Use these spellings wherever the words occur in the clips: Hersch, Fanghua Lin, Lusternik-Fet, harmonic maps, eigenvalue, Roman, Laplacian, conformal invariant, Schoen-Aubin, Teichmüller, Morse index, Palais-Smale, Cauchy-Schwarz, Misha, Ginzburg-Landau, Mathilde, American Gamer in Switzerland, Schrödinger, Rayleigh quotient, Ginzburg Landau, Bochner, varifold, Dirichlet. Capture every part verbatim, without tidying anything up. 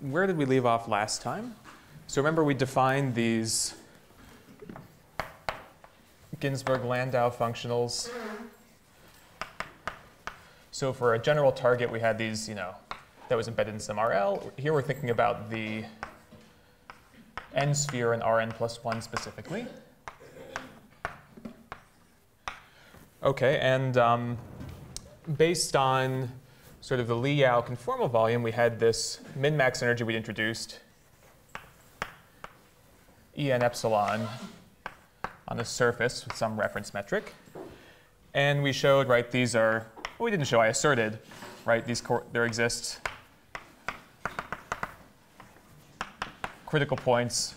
where did we leave off last time? So remember we defined these Ginzburg Landau functionals. So for a general target, we had these, you know, that was embedded in some R L. Here we're thinking about the n sphere and R n plus one specifically. Okay, and um, based on sort of the Li-Yau conformal volume, we had this min-max energy we introduced, En epsilon, on the surface with some reference metric. And we showed, right, these are, well, we didn't show, I asserted, right, these there exists critical points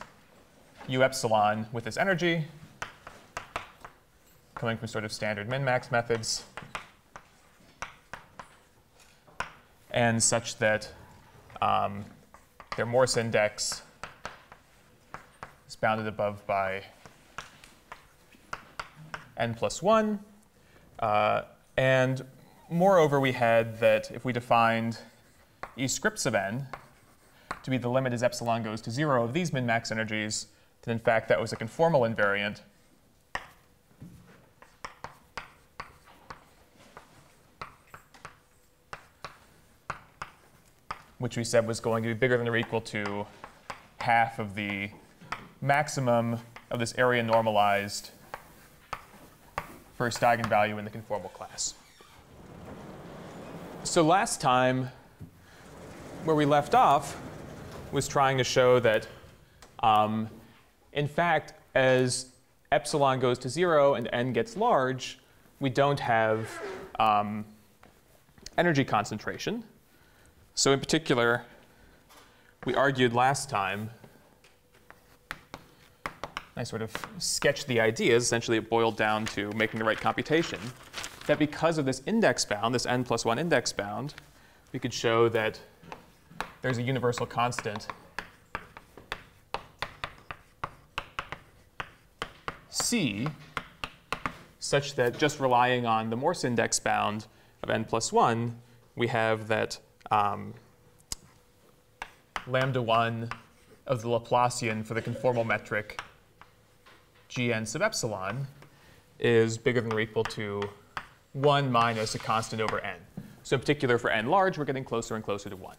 u epsilon with this energy coming from sort of standard min-max methods, and such that um, their Morse index is bounded above by n plus one. Uh, and moreover, we had that if we defined E script sub n to be the limit as epsilon goes to zero of these min-max energies, then in fact that was a conformal invariant. Which we said was going to be bigger than or equal to half of the maximum of this area normalized first eigenvalue in the conformal class. So last time, where we left off was trying to show that, um, in fact, as epsilon goes to zero and n gets large, we don't have um, energy concentration. So in particular, we argued last time, I sort of sketched the ideas, essentially it boiled down to making the right computation, that because of this index bound, this n plus one index bound, we could show that there's a universal constant C such that just relying on the Morse index bound of n plus one, we have that Um, lambda one of the Laplacian for the conformal metric Gn sub epsilon is bigger than or equal to one minus a constant over n. So in particular for n large, we're getting closer and closer to one.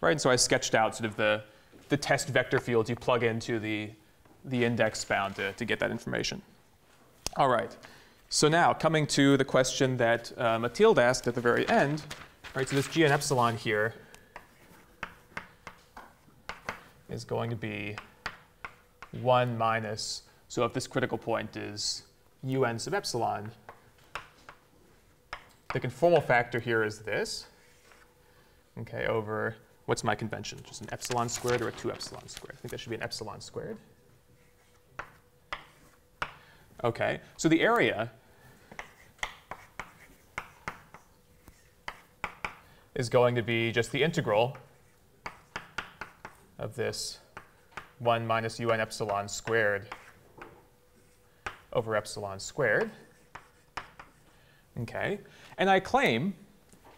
Right? And so I sketched out sort of the, the test vector fields you plug into the, the index bound to, to get that information. All right. So now coming to the question that uh, Mathilde asked at the very end. Right, so this Gn epsilon here is going to be one minus, so if this critical point is Un sub epsilon, the conformal factor here is this, okay, over, what's my convention? Just an epsilon squared or a two epsilon squared? I think that should be an epsilon squared. Okay, so the area is going to be just the integral of this one minus un epsilon squared over epsilon squared. Okay. And I claim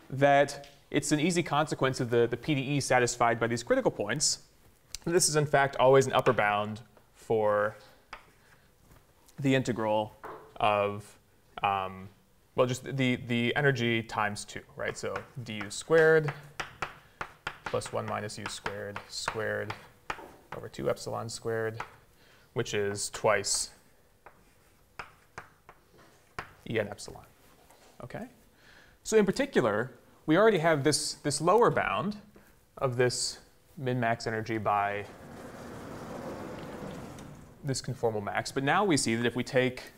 that it's an easy consequence of the, the P D E satisfied by these critical points. This is, in fact, always an upper bound for the integral of um, well, just the, the energy times two, right? So du squared plus one minus u squared squared over two epsilon squared, which is twice En epsilon, okay? So in particular, we already have this, this lower bound of this min-max energy by this conformal max, but now we see that if we take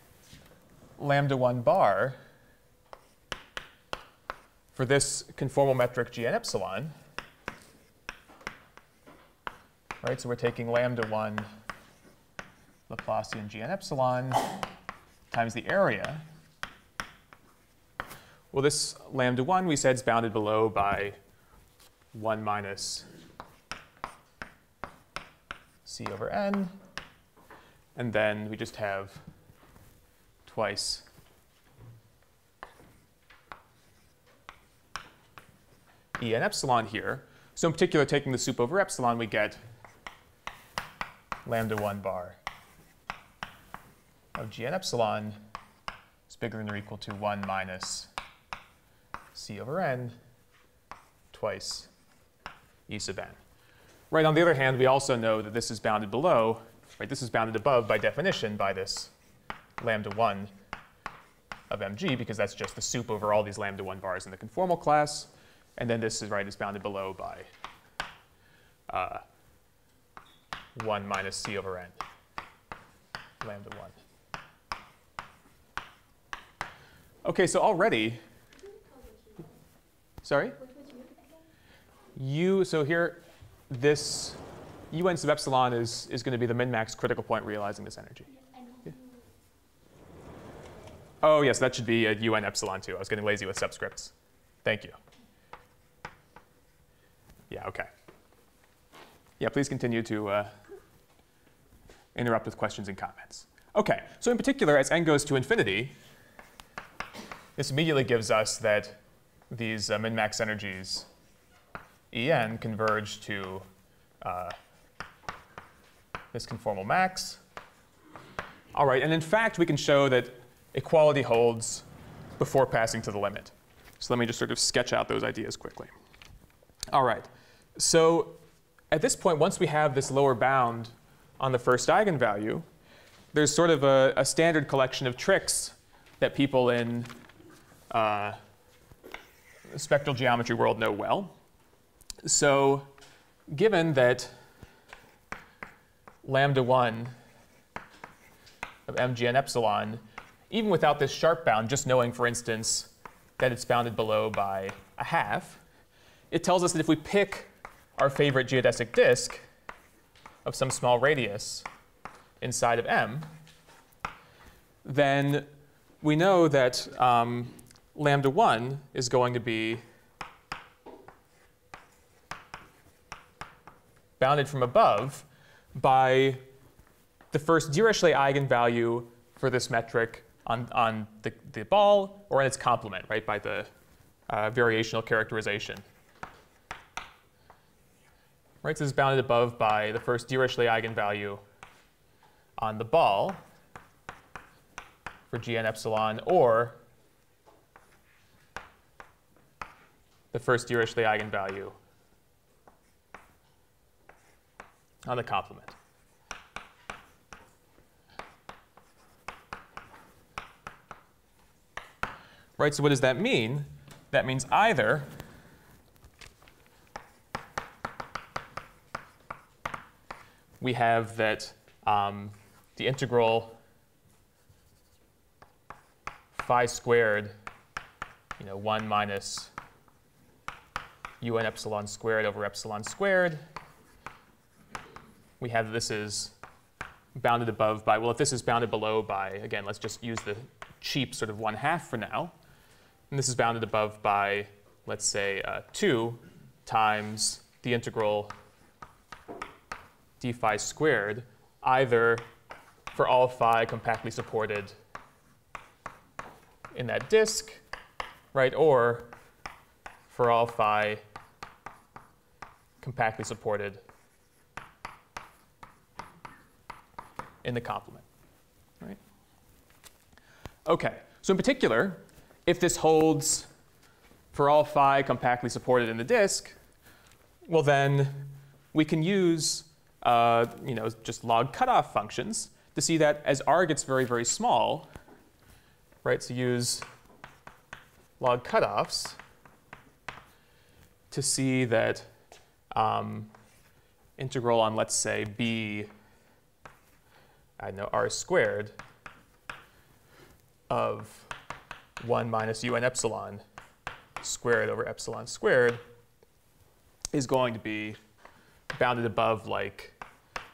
lambda one bar for this conformal metric Gn epsilon, right? So we're taking lambda one Laplacian Gn epsilon times the area. Well, this lambda one we said is bounded below by one minus C over n, and then we just have twice En epsilon here. So in particular, taking the soup over epsilon, we get lambda one bar of G n epsilon is bigger than or equal to one minus C over n twice E sub n. Right, on the other hand, we also know that this is bounded below, right, this is bounded above by definition by this lambda one of M G, because that's just the soup over all these lambda one bars in the conformal class. And then this is, right, is bounded below by uh, one minus C over n, lambda one. OK, so already, sorry? U, so here, this un sub epsilon is, is going to be the min-max critical point realizing this energy. Yeah. Oh, yes, that should be a un epsilon, too. I was getting lazy with subscripts. Thank you. Yeah, OK. Yeah, please continue to uh, interrupt with questions and comments. OK, so in particular, as n goes to infinity, this immediately gives us that these uh, min-max energies En converge to uh, this conformal max. All right, and in fact, we can show that equality holds before passing to the limit. So let me just sort of sketch out those ideas quickly. All right, so at this point, once we have this lower bound on the first eigenvalue, there's sort of a, a standard collection of tricks that people in uh, the spectral geometry world know well. So given that lambda one of mgn epsilon, even without this sharp bound, just knowing, for instance, that it's bounded below by a half, it tells us that if we pick our favorite geodesic disk of some small radius inside of M, then we know that um, lambda one is going to be bounded from above by the first Dirichlet eigenvalue for this metric on, on the, the ball, or in its complement, right, by the uh, variational characterization. Right, so this is bounded above by the first Dirichlet eigenvalue on the ball for Gn epsilon, or the first Dirichlet eigenvalue on the complement. Right, so what does that mean? That means either we have that um, the integral phi squared, you know, one minus un epsilon squared over epsilon squared, we have this is bounded above by, well, if this is bounded below by, again, let's just use the cheap sort of one half for now. And this is bounded above by, let's say, uh, two times the integral d phi squared, either for all phi compactly supported in that disk, right, or for all phi compactly supported in the complement, right? OK, so in particular, if this holds for all phi compactly supported in the disk, well, then we can use uh, you know, just log cutoff functions to see that as R gets very, very small, right, so use log cutoffs to see that um, integral on, let's say, B, I know, R squared of one minus un epsilon squared over epsilon squared is going to be bounded above like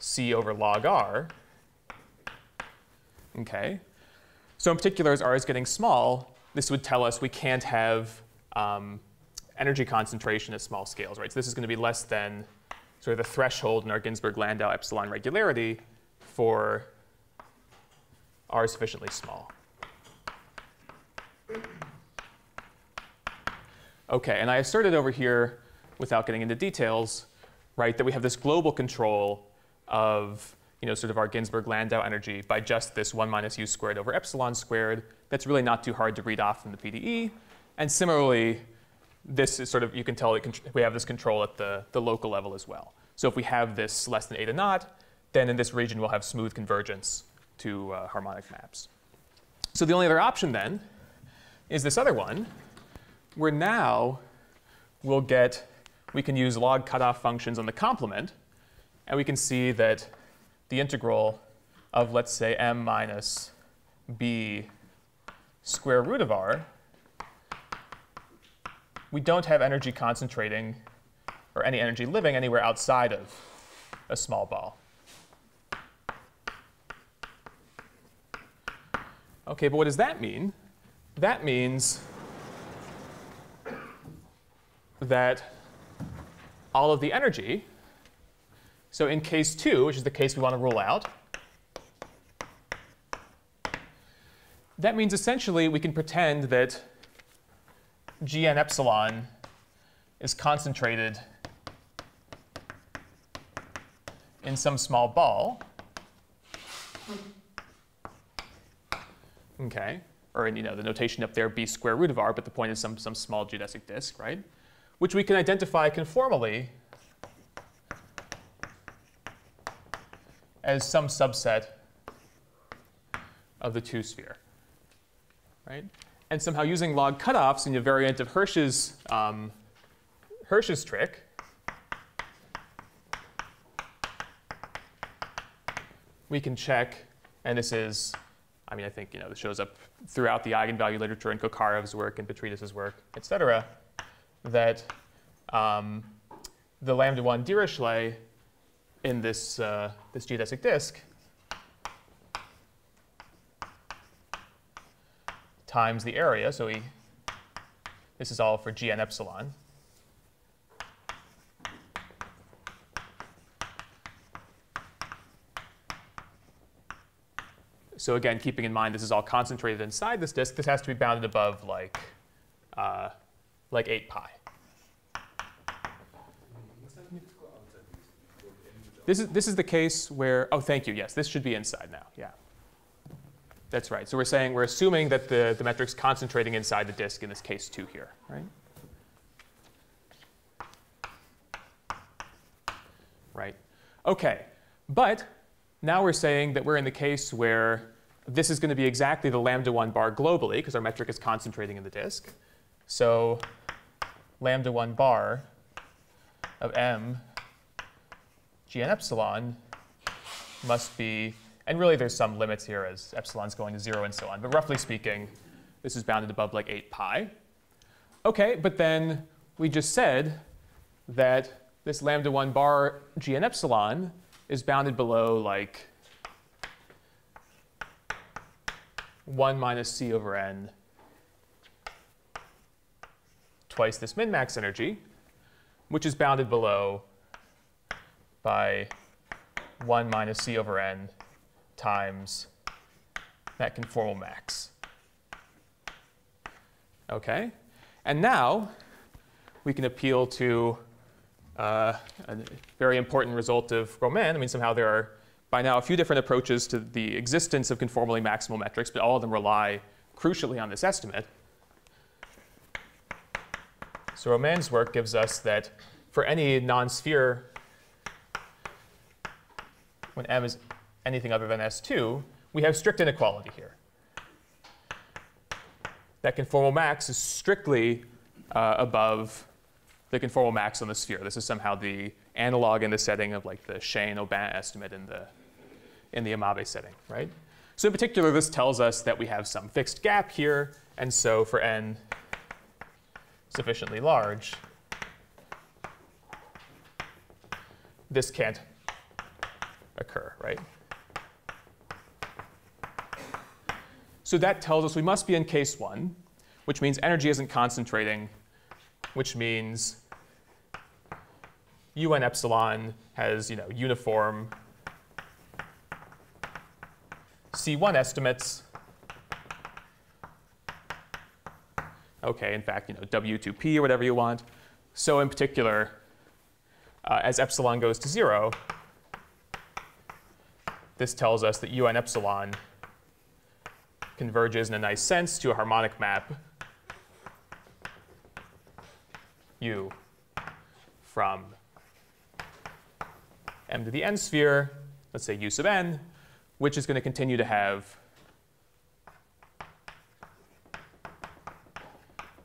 C over log R. OK. So in particular, as R is getting small, this would tell us we can't have um, energy concentration at small scales, right? So this is going to be less than sort of the threshold in our Ginzburg Landau epsilon regularity for R sufficiently small. OK, and I asserted over here without getting into details, right, that we have this global control of, you know, sort of our Ginzburg Landau energy by just this one minus u squared over epsilon squared. That's really not too hard to read off from the P D E. And similarly, this is sort of, you can tell that we have this control at the, the local level as well. So if we have this less than eta naught, then in this region we'll have smooth convergence to uh, harmonic maps. So the only other option then is this other one, where now we'll get, we can use log cutoff functions on the complement, and we can see that the integral of, let's say, m minus b square root of r, we don't have energy concentrating or any energy living anywhere outside of a small ball. OK, but what does that mean? That means that all of the energy, so in case two, which is the case we want to rule out, that means essentially we can pretend that Gn epsilon is concentrated in some small ball, okay, or in, you know, the notation up there b square root of r, but the point is some some small geodesic disk, right, which we can identify conformally as some subset of the two sphere, right? And somehow using log cutoffs in a variant of Hersch's, um, Hersch's trick, we can check, and this is, I mean, I think, you know, this shows up throughout the eigenvalue literature in Kokharev's work and Petridis's work, et cetera, that um, the lambda one Dirichlet in this, uh, this geodesic disk times the area, so we, this is all for Gn epsilon, so again, keeping in mind this is all concentrated inside this disk, this has to be bounded above like uh, like eight pi. This is this is the case where, oh, thank you, yes, this should be inside now, yeah. That's right. So we're saying, we're assuming that the, the metric's concentrating inside the disk, in this case two here, right? Right. OK. But now we're saying that we're in the case where this is going to be exactly the lambda one bar globally, because our metric is concentrating in the disk. So lambda one bar of m Gn epsilon must be, and really, there's some limits here as epsilon's going to zero and so on. But roughly speaking, this is bounded above like eight pi. OK, but then we just said that this lambda one bar Gn epsilon is bounded below like one minus c over n twice this min-max energy, which is bounded below by one minus c over n times that conformal max. OK? And now we can appeal to uh, a very important result of Roman. I mean, somehow there are, by now, a few different approaches to the existence of conformally maximal metrics, but all of them rely crucially on this estimate. So Roman's work gives us that for any non-sphere, when m is anything other than S two, we have strict inequality here. That conformal max is strictly uh, above the conformal max on the sphere. This is somehow the analog in the setting of like the Schoen-Aubin estimate in the, in the Imabe setting, right? So in particular, this tells us that we have some fixed gap here. And so for n sufficiently large, this can't occur, right? So that tells us we must be in case one, which means energy isn't concentrating, which means un epsilon has, you know, uniform C one estimates. OK, in fact, you know, W two P or whatever you want. So in particular, uh, as epsilon goes to zero, this tells us that U n epsilon converges in a nice sense to a harmonic map U from m to the n sphere, let's say U sub n, which is going to continue to have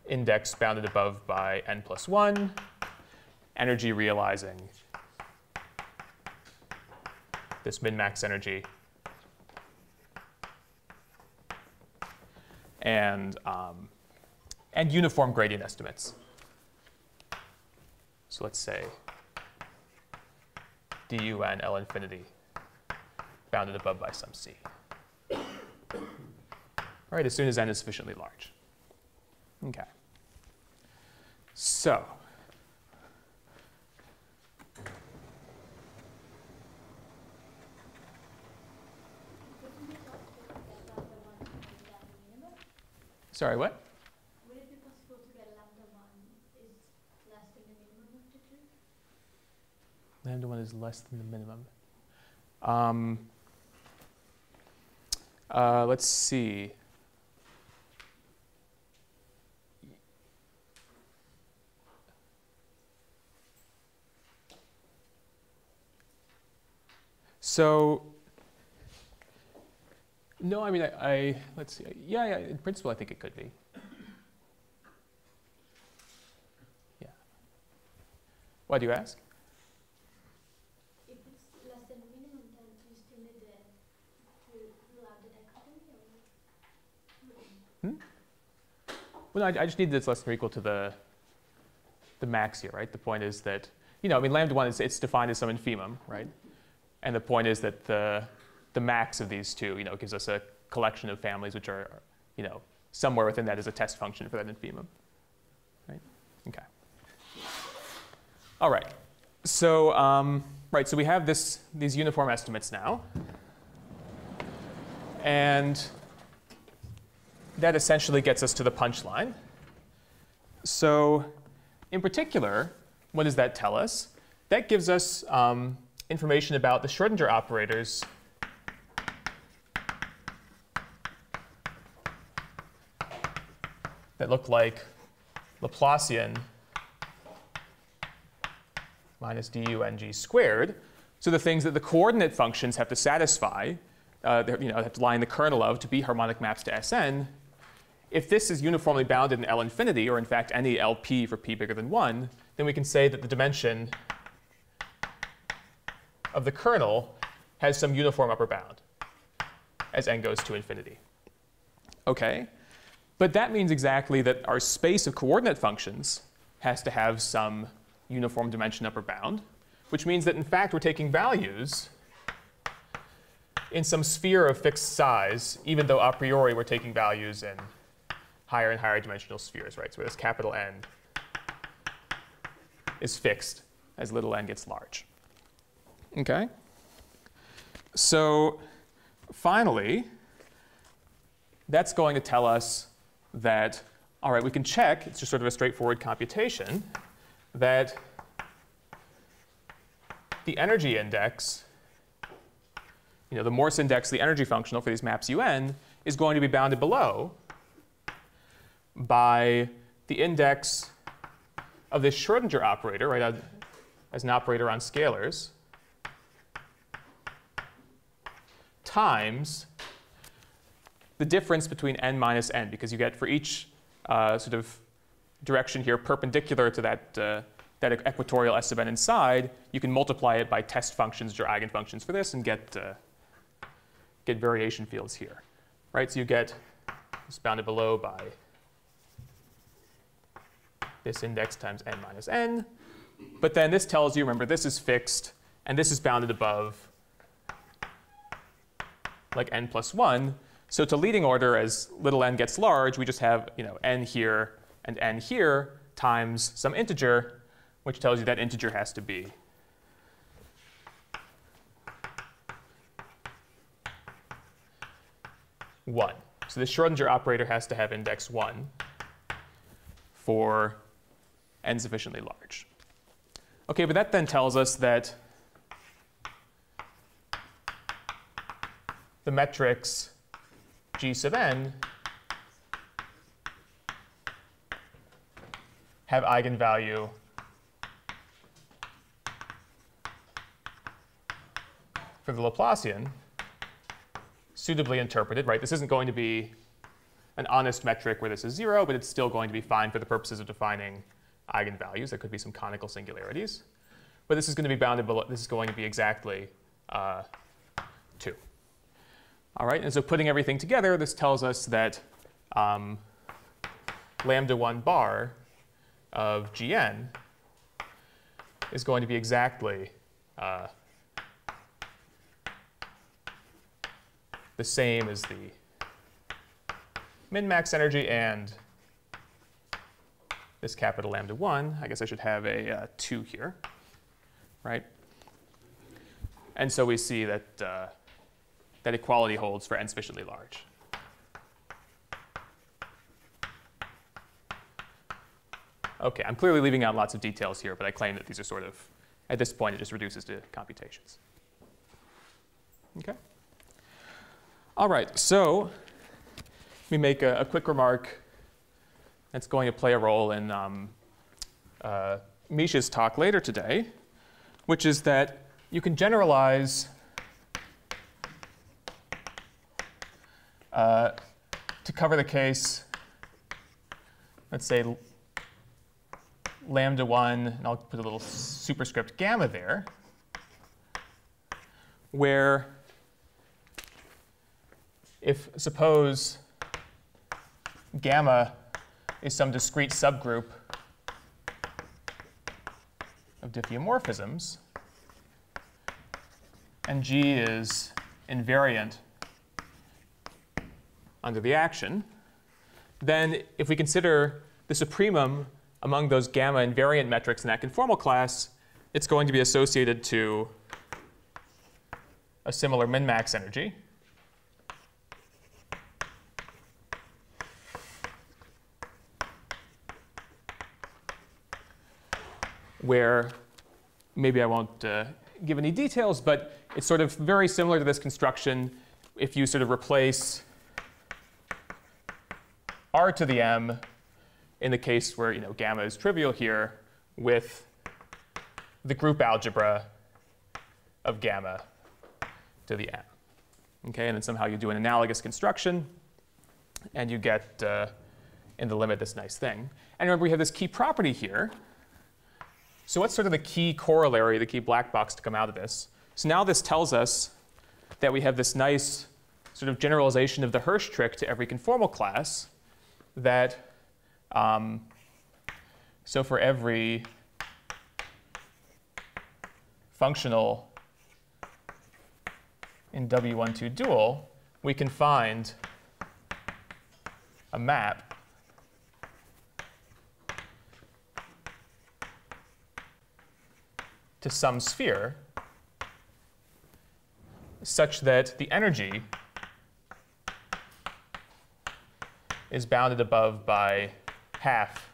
index bounded above by n plus one, energy realizing this min-max energy. And, um, and uniform gradient estimates. So let's say dun L infinity bounded above by some c. All right, as soon as n is sufficiently large. OK. So sorry, what? Would it be possible to get lambda one is less than the minimum of the two? Lambda one is less than the minimum. Um, uh, let's see. So no, I mean, I, I let's see. Yeah, yeah, in principle, I think it could be. Yeah. Why do you ask? If it's less than minimum, then you still need to rule out the dichotomy? Hmm? Well, no, I, I just need that it's less than or equal to the, the max here, right? The point is that, you know, I mean, lambda one, is, it's defined as some infimum, right? And the point is that the the max of these two, you know, gives us a collection of families which are, you know, somewhere within that is a test function for that infimum, right? Okay. All right. So um, right. So we have this these uniform estimates now, and that essentially gets us to the punchline. So, in particular, what does that tell us? That gives us um, information about the Schrödinger operators that look like Laplacian minus dung squared. So the things that the coordinate functions have to satisfy, uh, you know, have to lie in the kernel of to be harmonic maps to S n. If this is uniformly bounded in L infinity, or in fact any L P for p bigger than one, then we can say that the dimension of the kernel has some uniform upper bound as n goes to infinity. Okay. But that means exactly that our space of coordinate functions has to have some uniform dimension upper bound, which means that, in fact, we're taking values in some sphere of fixed size, even though a priori we're taking values in higher and higher dimensional spheres, right? So this capital N is fixed as little n gets large. OK? So finally, that's going to tell us that, all right, we can check, it's just sort of a straightforward computation, that the energy index, you know, the Morse index, the energy functional for these maps un, is going to be bounded below by the index of this Schrödinger operator, right, as an operator on scalars, times the difference between n minus n, because you get for each uh, sort of direction here perpendicular to that, uh, that equatorial S of n inside, you can multiply it by test functions, or eigenfunctions for this, and get, uh, get variation fields here, right? So you get it's bounded below by this index times n minus n. But then this tells you, remember, this is fixed, and this is bounded above like n plus one. So to leading order, as little n gets large, we just have, you know, n here and n here times some integer, which tells you that integer has to be one. So the Schrödinger operator has to have index one for and sufficiently large. Okay, but that then tells us that the matrix G sub n have eigenvalue for the Laplacian, suitably interpreted, right? This isn't going to be an honest metric where this is zero, but it's still going to be fine for the purposes of defining eigenvalues. There could be some conical singularities, but this is going to be bounded below. This is going to be exactly uh, two. All right, and so putting everything together, this tells us that um, lambda one bar of G n is going to be exactly uh, the same as the min-max energy and this capital lambda one. I guess I should have a uh, two here, right? And so we see that uh, that equality holds for n sufficiently large. Okay, I'm clearly leaving out lots of details here, but I claim that these are sort of, at this point, it just reduces to computations. Okay. All right, so let me make a, a quick remark that's going to play a role in um, uh, Misha's talk later today, which is that you can generalize uh, to cover the case, let's say, lambda one, and I'll put a little superscript gamma there, where if, suppose, gamma is some discrete subgroup of diffeomorphisms, and G is invariant under the action, then if we consider the supremum among those gamma invariant metrics in that conformal class, it's going to be associated to a similar min-max energy. Where maybe I won't uh, give any details, but it's sort of very similar to this construction if you sort of replace r to the m in the case where, you know, gamma is trivial here with the group algebra of gamma to the m. Okay, and then somehow you do an analogous construction, and you get uh, in the limit this nice thing. And remember, we have this key property here. So what's sort of the key corollary, the key black box to come out of this? So now this tells us that we have this nice sort of generalization of the Hersch trick to every conformal class that, um, so for every functional in W one two dual, we can find a map to some sphere such that the energy is bounded above by half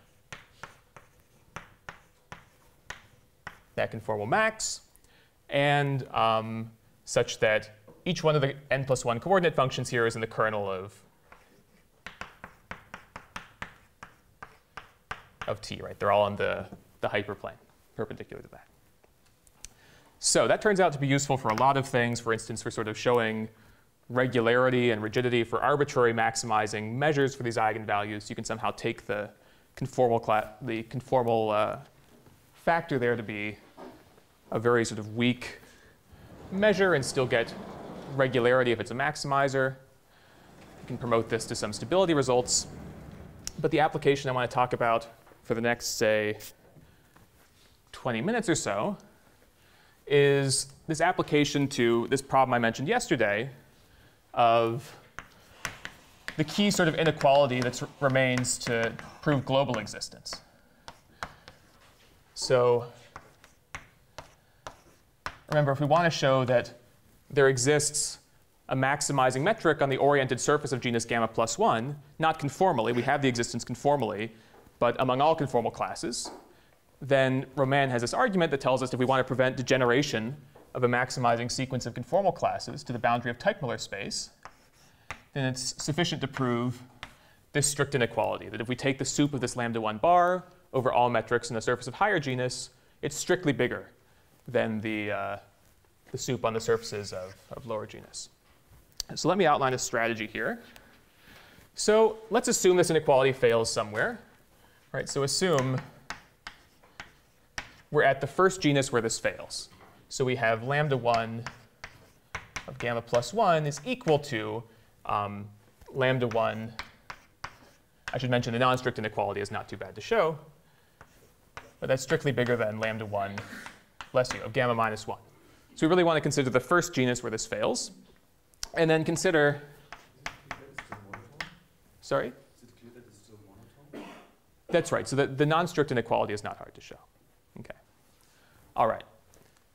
that conformal max, and um, such that each one of the n plus one coordinate functions here is in the kernel of, of T, right? They're all on the, the hyperplane perpendicular to that. So that turns out to be useful for a lot of things. For instance, for sort of showing regularity and rigidity for arbitrary maximizing measures for these eigenvalues. You can somehow take the conformal, cla the conformal uh, factor there to be a very sort of weak measure and still get regularity if it's a maximizer. You can promote this to some stability results. But the application I want to talk about for the next, say, twenty minutes or so is this application to this problem I mentioned yesterday of the key sort of inequality that remains to prove global existence. So remember, if we want to show that there exists a maximizing metric on the oriented surface of genus gamma plus one, not conformally, we have the existence conformally, but among all conformal classes, then Roman has this argument that tells us if we want to prevent degeneration of a maximizing sequence of conformal classes to the boundary of Teichmüller space, then it's sufficient to prove this strict inequality, that if we take the soup of this lambda one bar over all metrics in the surface of higher genus, it's strictly bigger than the, uh, the soup on the surfaces of, of lower genus. So let me outline a strategy here. So let's assume this inequality fails somewhere. Right? So assume we're at the first genus where this fails. So we have lambda one of gamma plus one is equal to um, lambda one. I should mention the non-strict inequality is not too bad to show. But that's strictly bigger than lambda one less u of gamma minus one. So we really want to consider the first genus where this fails. And then consider, sorry? Is it clear that it's still monotone? That's right. So the, the non-strict inequality is not hard to show. OK. All right.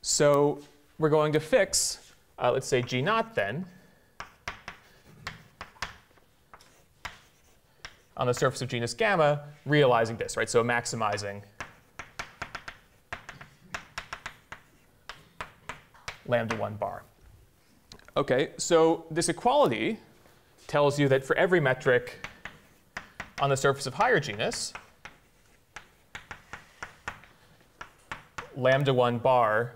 So we're going to fix, uh, let's say, G naught then on the surface of genus gamma, realizing this, right? So maximizing lambda one bar. OK, so this equality tells you that for every metric on the surface of higher genus, lambda one bar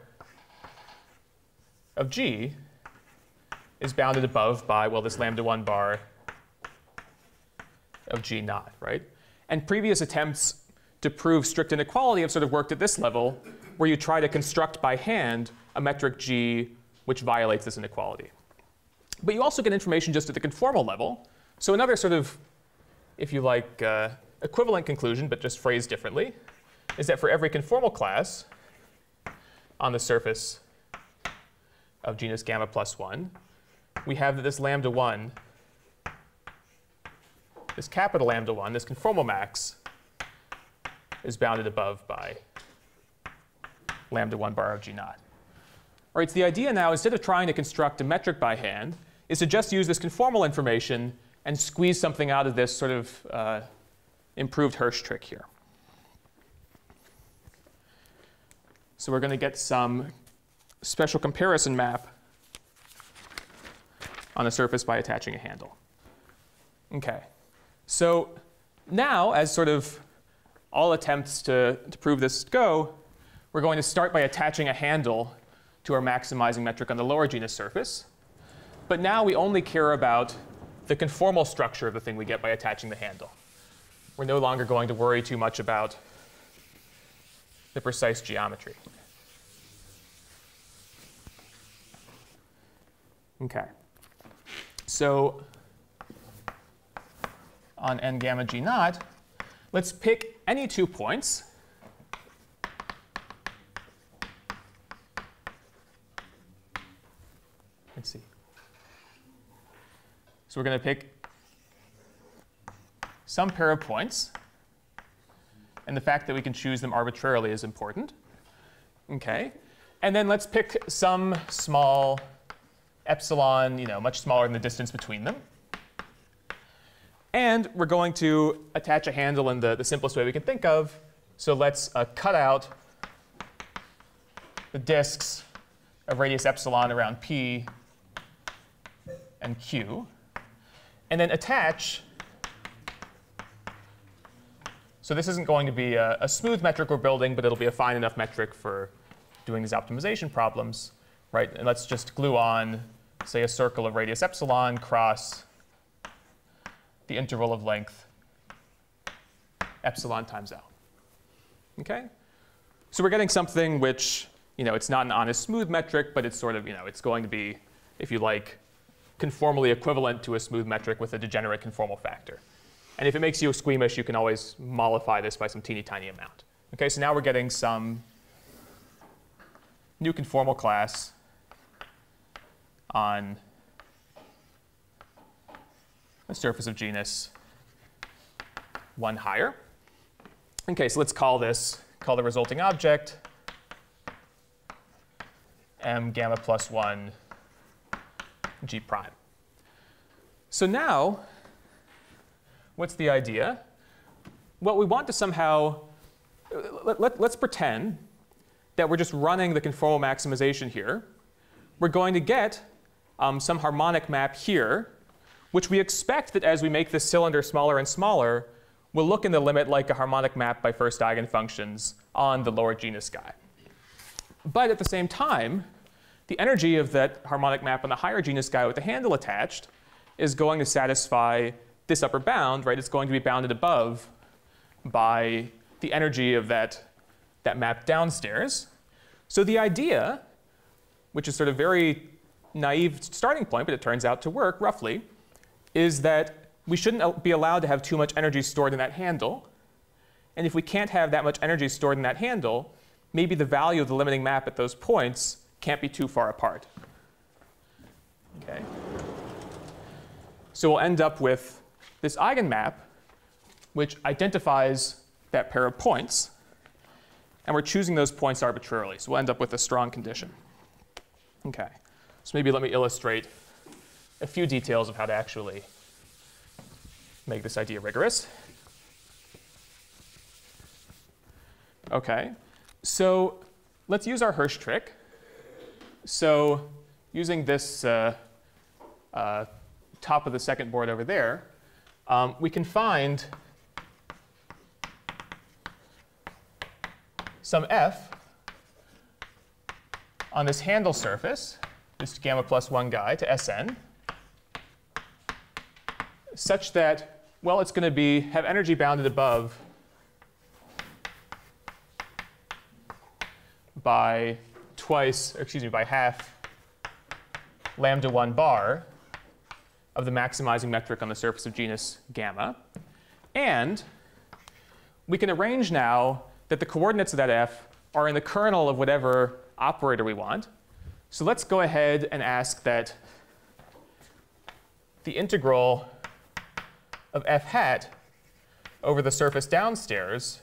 of G is bounded above by, well, this lambda one bar of G naught, right? And previous attempts to prove strict inequality have sort of worked at this level, where you try to construct by hand a metric G which violates this inequality. But you also get information just at the conformal level. So another sort of, if you like, uh, equivalent conclusion, but just phrased differently, is that for every conformal class on the surface of genus gamma plus one, we have that this lambda one, this capital lambda one, this conformal max, is bounded above by lambda one bar of G naught. All right, so the idea now, instead of trying to construct a metric by hand, is to just use this conformal information and squeeze something out of this sort of uh, improved Hersch trick here. So we're going to get some special comparison map on the surface by attaching a handle. OK. So now, as sort of all attempts to, to prove this go, we're going to start by attaching a handle to our maximizing metric on the lower genus surface. But now we only care about the conformal structure of the thing we get by attaching the handle. We're no longer going to worry too much about the precise geometry. OK. So on n gamma G naught, let's pick any two points Let's see. So we're going to pick some pair of points. And the fact that we can choose them arbitrarily is important. OK. And then let's pick some small epsilon, you know, much smaller than the distance between them. And we're going to attach a handle in the, the simplest way we can think of. So let's uh, cut out the disks of radius epsilon around P and Q, and then attach. So this isn't going to be a, a smooth metric we're building, but it'll be a fine enough metric for doing these optimization problems, right? And let's just glue on, say, a circle of radius epsilon cross the interval of length epsilon times L. OK? So we're getting something which, you know, it's not an honest smooth metric, but it's sort of, you know, it's going to be, if you like, conformally equivalent to a smooth metric with a degenerate conformal factor. And if it makes you squeamish, you can always mollify this by some teeny tiny amount. OK, so now we're getting some new conformal class on the surface of genus one higher. OK, so let's call this, call the resulting object m gamma plus one G prime. So now, what's the idea? Well, we want to somehow let, let, let's pretend that we're just running the conformal maximization here. We're going to get um, some harmonic map here, which we expect that as we make this cylinder smaller and smaller, will look in the limit like a harmonic map by first eigenfunctions on the lower genus guy. But at the same time, the energy of that harmonic map on the higher genus guy with the handle attached is going to satisfy this upper bound, right? It's going to be bounded above by the energy of that, that map downstairs. So the idea, which is sort of very naive starting point, but it turns out to work roughly, is that we shouldn't be allowed to have too much energy stored in that handle. And if we can't have that much energy stored in that handle, maybe the value of the limiting map at those points can't be too far apart. Okay. So we'll end up with this eigenmap, which identifies that pair of points. And we're choosing those points arbitrarily. So we'll end up with a strong condition. Okay. So maybe let me illustrate a few details of how to actually make this idea rigorous. Okay. So let's use our Hersch trick. So using this uh, uh, top of the second board over there, um, we can find some f on this handle surface, this gamma plus one guy, to Sn, such that, well, it's going to be have energy bounded above by twice, or excuse me, by half lambda one bar of the maximizing metric on the surface of genus gamma. And we can arrange now that the coordinates of that f are in the kernel of whatever operator we want. So let's go ahead and ask that the integral of f hat over the surface downstairs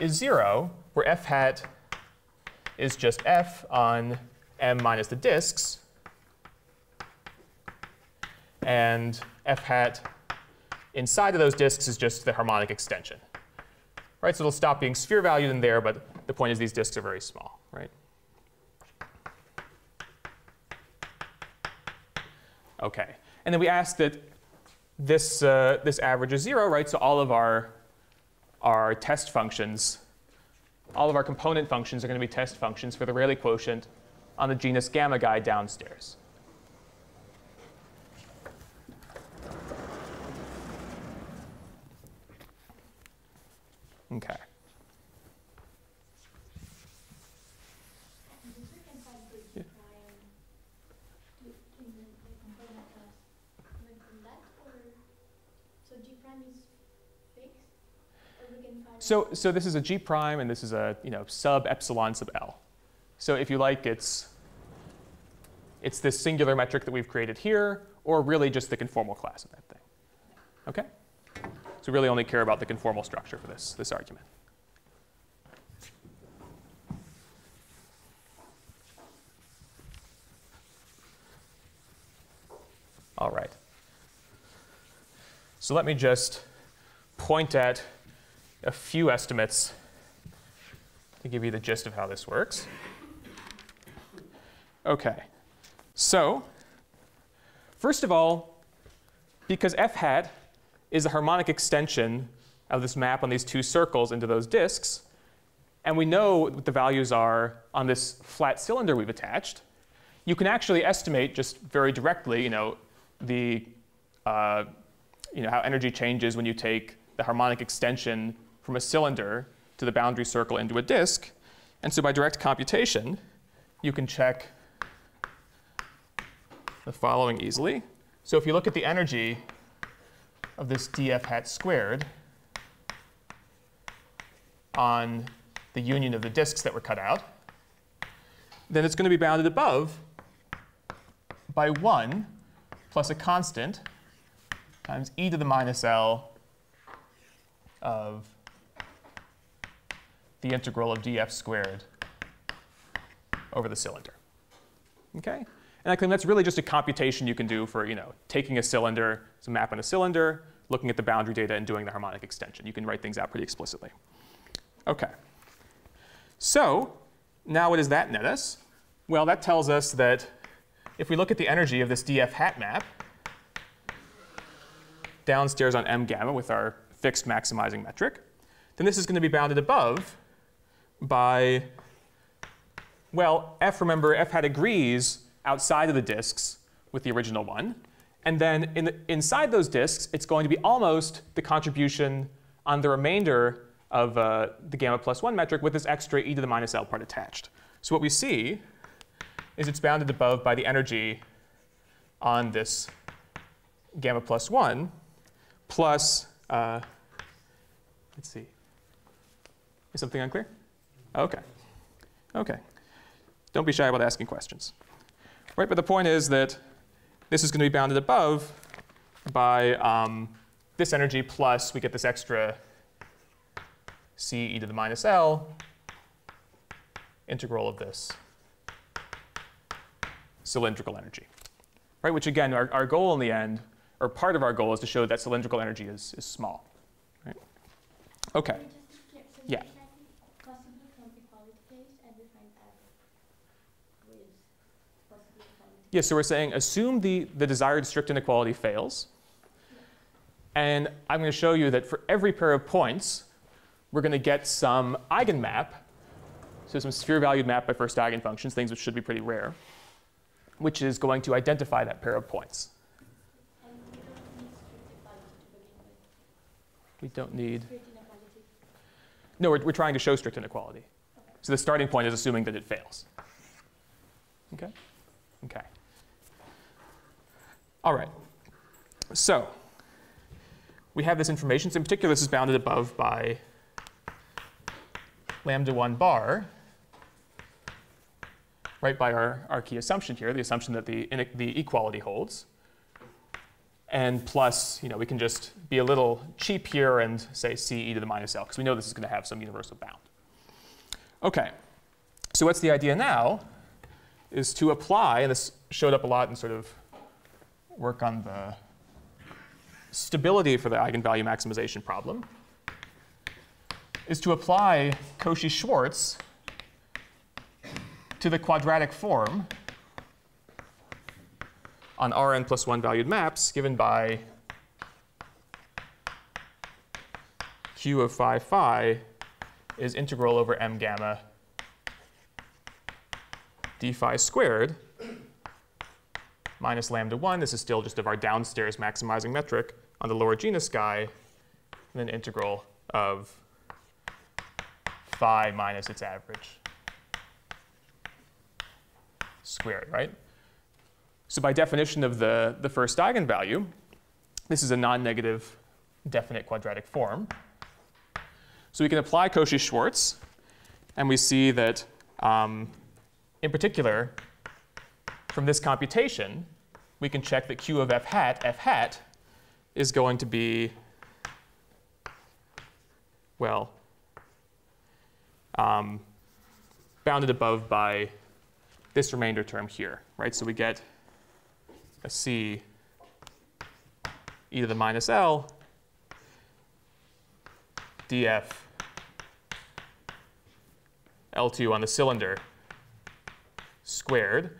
is zero, where f hat is just f on m minus the disks, and f hat inside of those disks is just the harmonic extension. Right, so it'll stop being sphere valued in there, but the point is these disks are very small, right? Okay, and then we ask that this uh, this average is zero, right? So all of our our test functions, all of our component functions are going to be test functions for the Rayleigh quotient on the genus gamma guy downstairs. Okay. Yeah. So, so this is a G prime, and this is a you know sub epsilon sub L. So if you like, it's it's this singular metric that we've created here, or really just the conformal class of that thing. Okay. So we really only care about the conformal structure for this, this argument. All right. So let me just point at a few estimates to give you the gist of how this works. OK. So first of all, because f hat is a harmonic extension of this map on these two circles into those disks. And we know what the values are on this flat cylinder we've attached. You can actually estimate just very directly, you know, the, uh, you know, how energy changes when you take the harmonic extension from a cylinder to the boundary circle into a disk. And so by direct computation, you can check the following easily. So if you look at the energy of this df hat squared on the union of the disks that were cut out, then it's going to be bounded above by one plus a constant times e to the minus L of the integral of df squared over the cylinder. Okay? And I claim that's really just a computation you can do for, you know, taking a cylinder, it's a map on a cylinder, looking at the boundary data, and doing the harmonic extension. You can write things out pretty explicitly. Okay. So now what does that net us? Well, that tells us that if we look at the energy of this D F hat map downstairs on m gamma with our fixed maximizing metric, then this is going to be bounded above by, well, f, remember, f hat agrees outside of the disks with the original one. And then in the, inside those disks, it's going to be almost the contribution on the remainder of uh, the gamma plus one metric with this extra e to the minus l part attached. So what we see is it's bounded above by the energy on this gamma plus one plus, uh, let's see, is something unclear? OK. OK. Don't be shy about asking questions. Right, but the point is that this is going to be bounded above by um, this energy plus we get this extra c e to the minus l integral of this cylindrical energy. Right, which again, our, our goal in the end, or part of our goal, is to show that cylindrical energy is, is small. Right? OK. Yeah. Yeah, so we're saying assume the, the desired strict inequality fails. And I'm going to show you that for every pair of points, we're going to get some eigenmap, so some sphere-valued map by first eigenfunctions, things which should be pretty rare, which is going to identify that pair of points. And we don't need strict inequality to begin with. We don't need strict inequality. No, we're, we're trying to show strict inequality. Okay. So the starting point is assuming that it fails. OK? OK. All right, so we have this information. So in particular, this is bounded above by lambda one bar, right, by our, our key assumption here, the assumption that the, the equality holds. And plus, you know, we can just be a little cheap here and say c e to the minus l, because we know this is going to have some universal bound. OK, so what's the idea now is to apply, and this showed up a lot in sort of work on the stability for the eigenvalue maximization problem, is to apply Cauchy-Schwarz to the quadratic form on Rn plus one valued maps given by Q of phi phi is integral over m gamma d phi squared minus lambda one, this is still just of our downstairs maximizing metric on the lower genus guy, and then integral of phi minus its average squared, right? So by definition of the, the first eigenvalue, this is a non-negative definite quadratic form. So we can apply Cauchy-Schwarz, and we see that, um, in particular, from this computation, we can check that Q of f hat, f hat, is going to be, well, um, bounded above by this remainder term here, right? So we get a c e to the minus l df L two on the cylinder squared.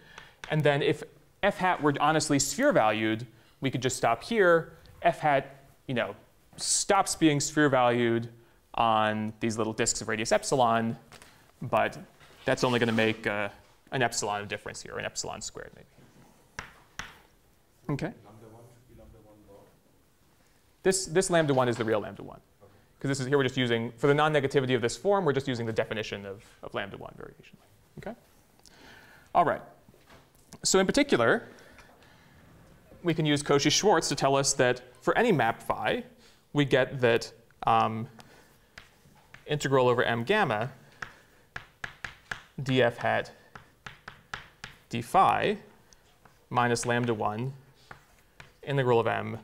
And then if f hat were honestly sphere valued, we could just stop here. F hat, you know, stops being sphere valued on these little disks of radius epsilon, but that's only going to make uh, an epsilon of difference here, or an epsilon squared maybe. OK? Lambda one should be lambda one bar. This, this lambda one is the real lambda one. Because okay. This is here we're just using, for the non-negativity of this form, we're just using the definition of, of lambda one variation. OK? All right. So in particular, we can use Cauchy-Schwarz to tell us that for any map phi, we get that um, integral over m gamma df hat d phi minus lambda one integral of m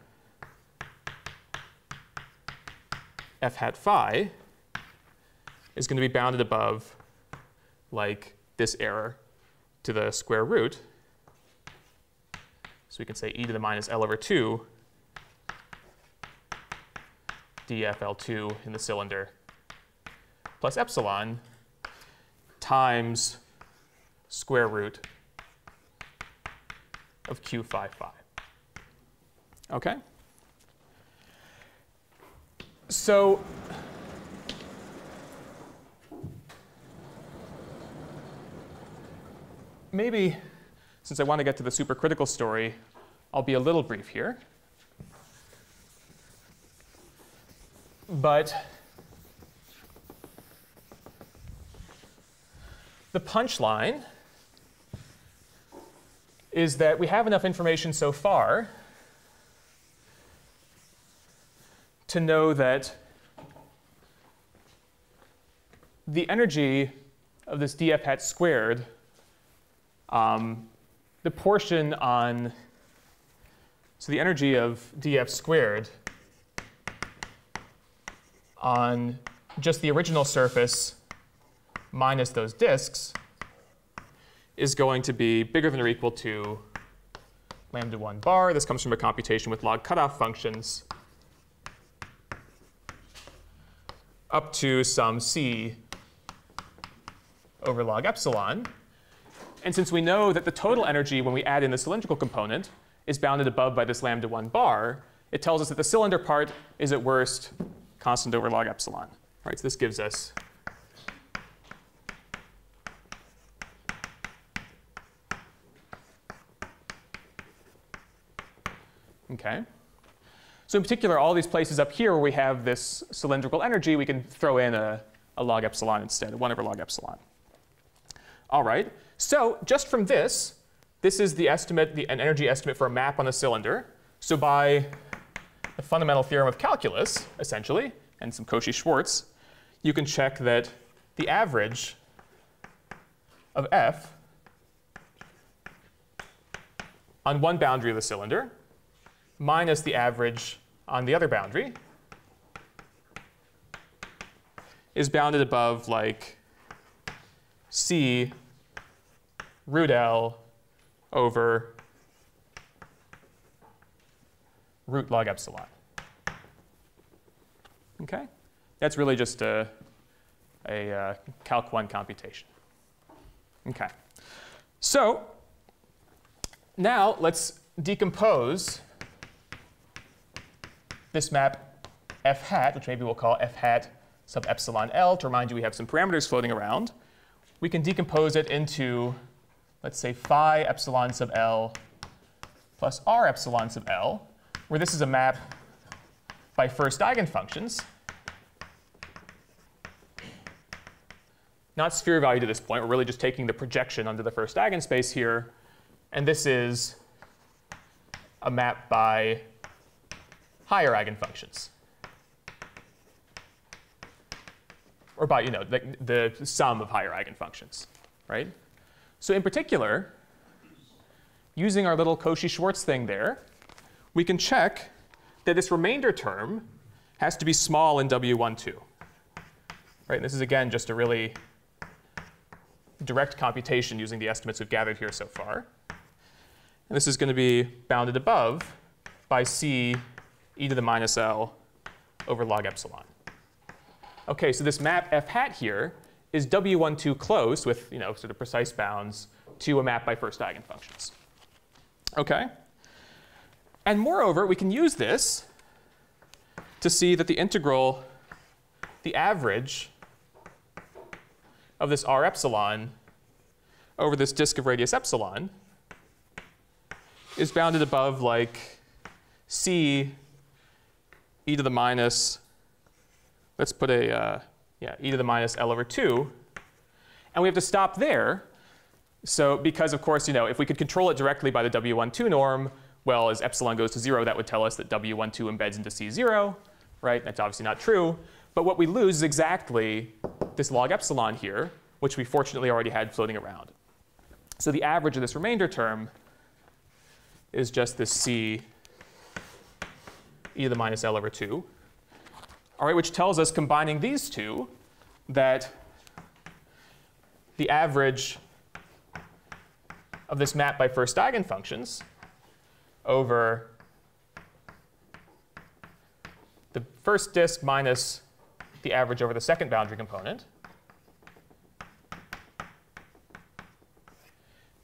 f hat phi is going to be bounded above like this error to the square root. So we can say e to the minus l over two df L two in the cylinder plus epsilon times square root of Q phi phi. Okay? So maybe, since I want to get to the supercritical story, I'll be a little brief here. But the punchline is that we have enough information so far to know that the energy of this dF hat squared, um, the portion on, so the energy of dF squared on just the original surface minus those disks is going to be bigger than or equal to lambda one bar. This comes from a computation with log cutoff functions up to some c over log epsilon. And since we know that the total energy when we add in the cylindrical component is bounded above by this lambda one bar, it tells us that the cylinder part is at worst constant over log epsilon. All right, so this gives us okay. So in particular, all these places up here where we have this cylindrical energy, we can throw in a, a log epsilon instead, one over log epsilon. All right. So just from this, this is the estimate, the, an energy estimate for a map on a cylinder. So by the fundamental theorem of calculus, essentially, and some Cauchy-Schwarz, you can check that the average of F on one boundary of the cylinder minus the average on the other boundary is bounded above like C root L over root log epsilon. Okay? That's really just a, a uh, Calc one computation. Okay. So now let's decompose this map f hat, which maybe we'll call f hat sub epsilon L, to remind you we have some parameters floating around. We can decompose it into, let's say, phi epsilon sub L plus r epsilon sub L, where this is a map by first eigenfunctions, not sphere value to this point. We're really just taking the projection onto the first eigenspace here. And this is a map by higher eigenfunctions, or by, you know, the, the sum of higher eigenfunctions, right? So in particular, using our little Cauchy-Schwarz thing there, we can check that this remainder term has to be small in W one two, right? And this is, again, just a really direct computation using the estimates we've gathered here so far. And this is going to be bounded above by C e to the minus L over log epsilon. OK, so this map f hat here is W one two close with, you know, sort of precise bounds to a map by first eigenfunctions. OK? And moreover, we can use this to see that the integral, the average of this r epsilon over this disk of radius epsilon is bounded above like C e to the minus, let's put a, uh, yeah, e to the minus L over two. And we have to stop there. So because, of course, you know, if we could control it directly by the W one two norm, well, as epsilon goes to zero, that would tell us that W one two embeds into C zero, right? That's obviously not true. But what we lose is exactly this log epsilon here, which we fortunately already had floating around. So the average of this remainder term is just this C e to the minus L over two, all right, which tells us, combining these two, that the average of this map by first eigenfunctions over the first disk minus the average over the second boundary component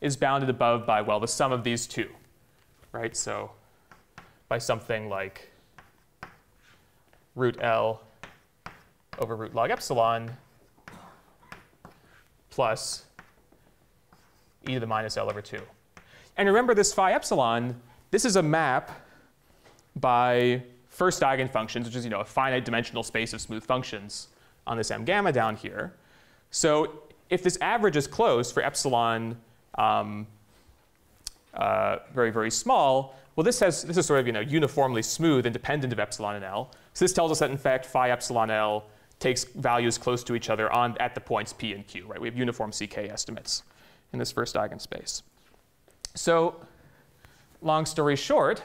is bounded above by, well, the sum of these two, right? So by something like root L over root log epsilon plus e to the minus L over two. And remember this phi epsilon, this is a map by first eigenfunctions, which is, you know, a finite dimensional space of smooth functions on this m gamma down here. So if this average is closed for epsilon um, uh, very, very small, well, this has this is sort of, you know, uniformly smooth and dependent of epsilon and L. So this tells us that in fact phi epsilon L takes values close to each other on at the points P and Q, right? We have uniform C K estimates in this first eigenspace. So long story short,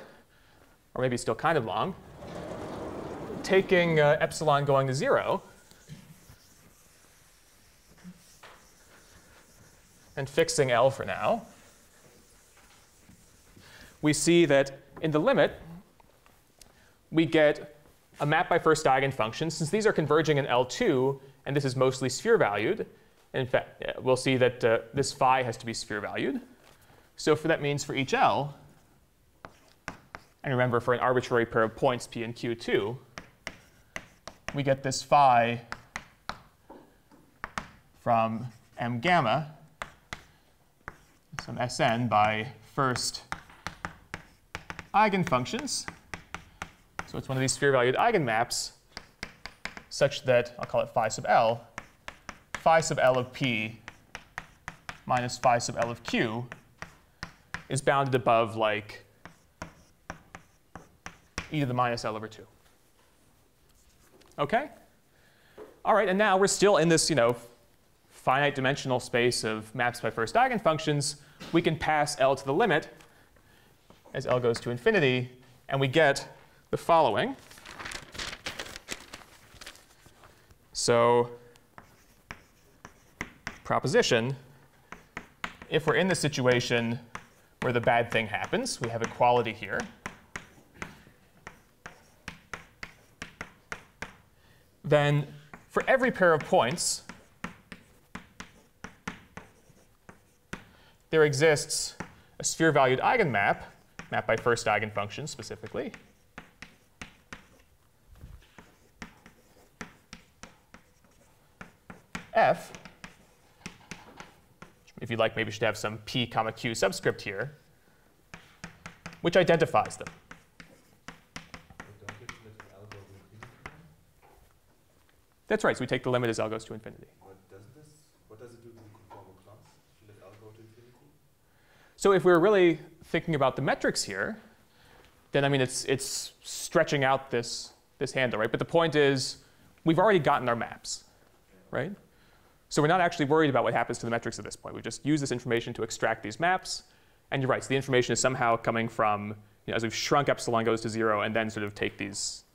or maybe still kind of long, taking uh, epsilon going to zero and fixing L for now, we see that in the limit, we get a map by first eigenfunctions. Since these are converging in L two, and this is mostly sphere valued, in fact, we'll see that uh, this phi has to be sphere valued. So for that means for each L, and remember for an arbitrary pair of points P and Q too, we get this phi from m gamma, some Sn by first eigenfunctions. So it's one of these sphere-valued eigenmaps such that, I'll call it phi sub L, phi sub L of P minus phi sub L of Q is bounded above like e to the minus L over two. OK? All right, and now we're still in this, you know, finite dimensional space of maps by first eigenfunctions. We can pass L to the limit as L goes to infinity, and we get the following. So proposition, if we're in the situation where the bad thing happens, we have equality here. Then for every pair of points, there exists a sphere-valued eigenmap, mapped by first eigenfunction specifically, F, if you'd like, maybe you should have some P comma Q subscript here, which identifies them. That's right, so we take the limit as L goes to infinity. What does this, what does it do to the conformal class if you let L go to infinity? So if we're really thinking about the metrics here, then I mean it's it's stretching out this this handle, right? But the point is we've already gotten our maps, right? So we're not actually worried about what happens to the metrics at this point. We just use this information to extract these maps. And you're right, so the information is somehow coming from, you know, as we've shrunk epsilon goes to zero and then sort of take these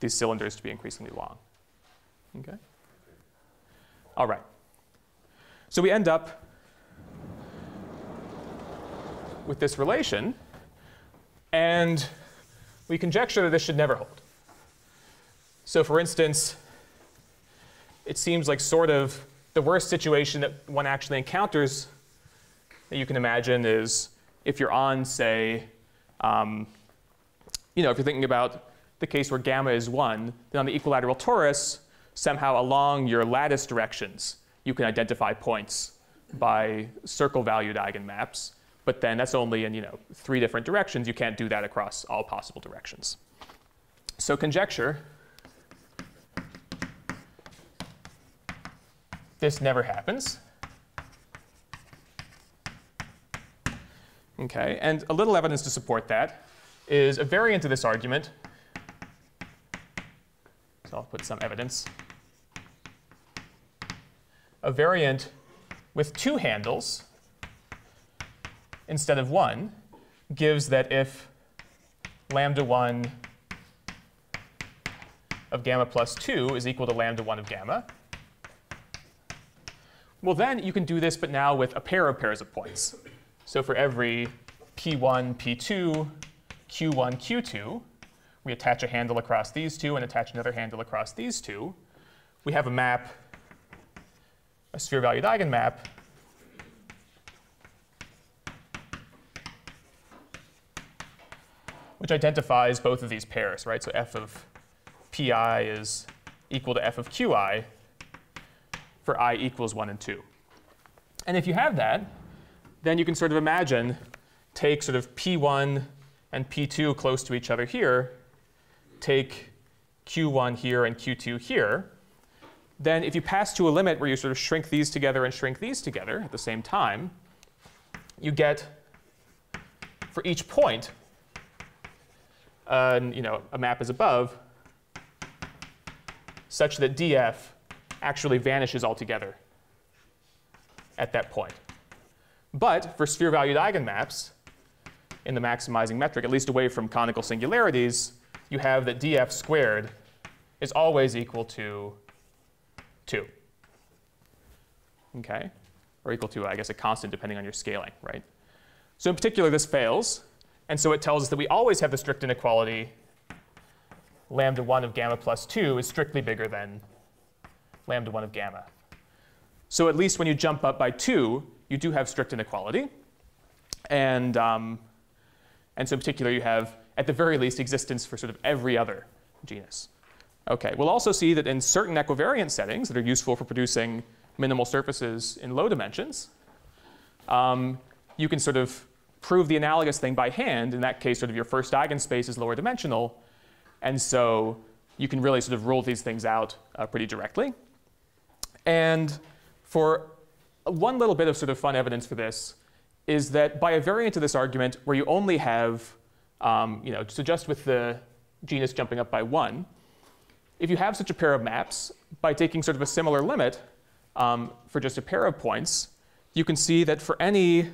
these cylinders to be increasingly long. Okay? All right. So we end up with this relation, and we conjecture that this should never hold. So for instance, it seems like sort of the worst situation that one actually encounters that you can imagine is if you're on, say, um, you know, if you're thinking about the case where gamma is one, then on the equilateral torus, somehow along your lattice directions, you can identify points by circle-valued eigenmaps. But then that's only in, you know, three different directions. You can't do that across all possible directions. So conjecture, this never happens. OK, and a little evidence to support that is a variant of this argument. So I'll put some evidence. A variant with two handles instead of one gives that if lambda one of gamma plus two is equal to lambda one of gamma, well, then you can do this, but now with a pair of pairs of points. So for every p one, p two, q one, q two, we attach a handle across these two and attach another handle across these two. we have a map, a sphere-valued eigenmap. Which identifies both of these pairs, right? So f of pi is equal to f of qi for I equals one and two. And if you have that, then you can sort of imagine, take sort of p one and p two close to each other here, take q one here and q two here. Then if you pass to a limit where you sort of shrink these together and shrink these together at the same time, you get for each point, Uh, you know, a map is above, such that df actually vanishes altogether at that point. But for sphere-valued eigenmaps in the maximizing metric, at least away from conical singularities, you have that df squared is always equal to two. Okay? Or equal to, I guess, a constant depending on your scaling, right? So in particular, this fails. And so it tells us that we always have the strict inequality lambda one of gamma plus two is strictly bigger than lambda one of gamma. So at least when you jump up by two, you do have strict inequality. And, um, and so in particular, you have, at the very least, existence for sort of every other genus. OK, we'll also see that in certain equivariant settings that are useful for producing minimal surfaces in low dimensions, um, you can sort of prove the analogous thing by hand. In that case, sort of your first eigenspace is lower dimensional. And so you can really sort of rule these things out uh, pretty directly. And for one little bit of sort of fun evidence for this is that by a variant of this argument where you only have, um, you know, so just with the genus jumping up by one, if you have such a pair of maps, by taking sort of a similar limit um, for just a pair of points, you can see that for any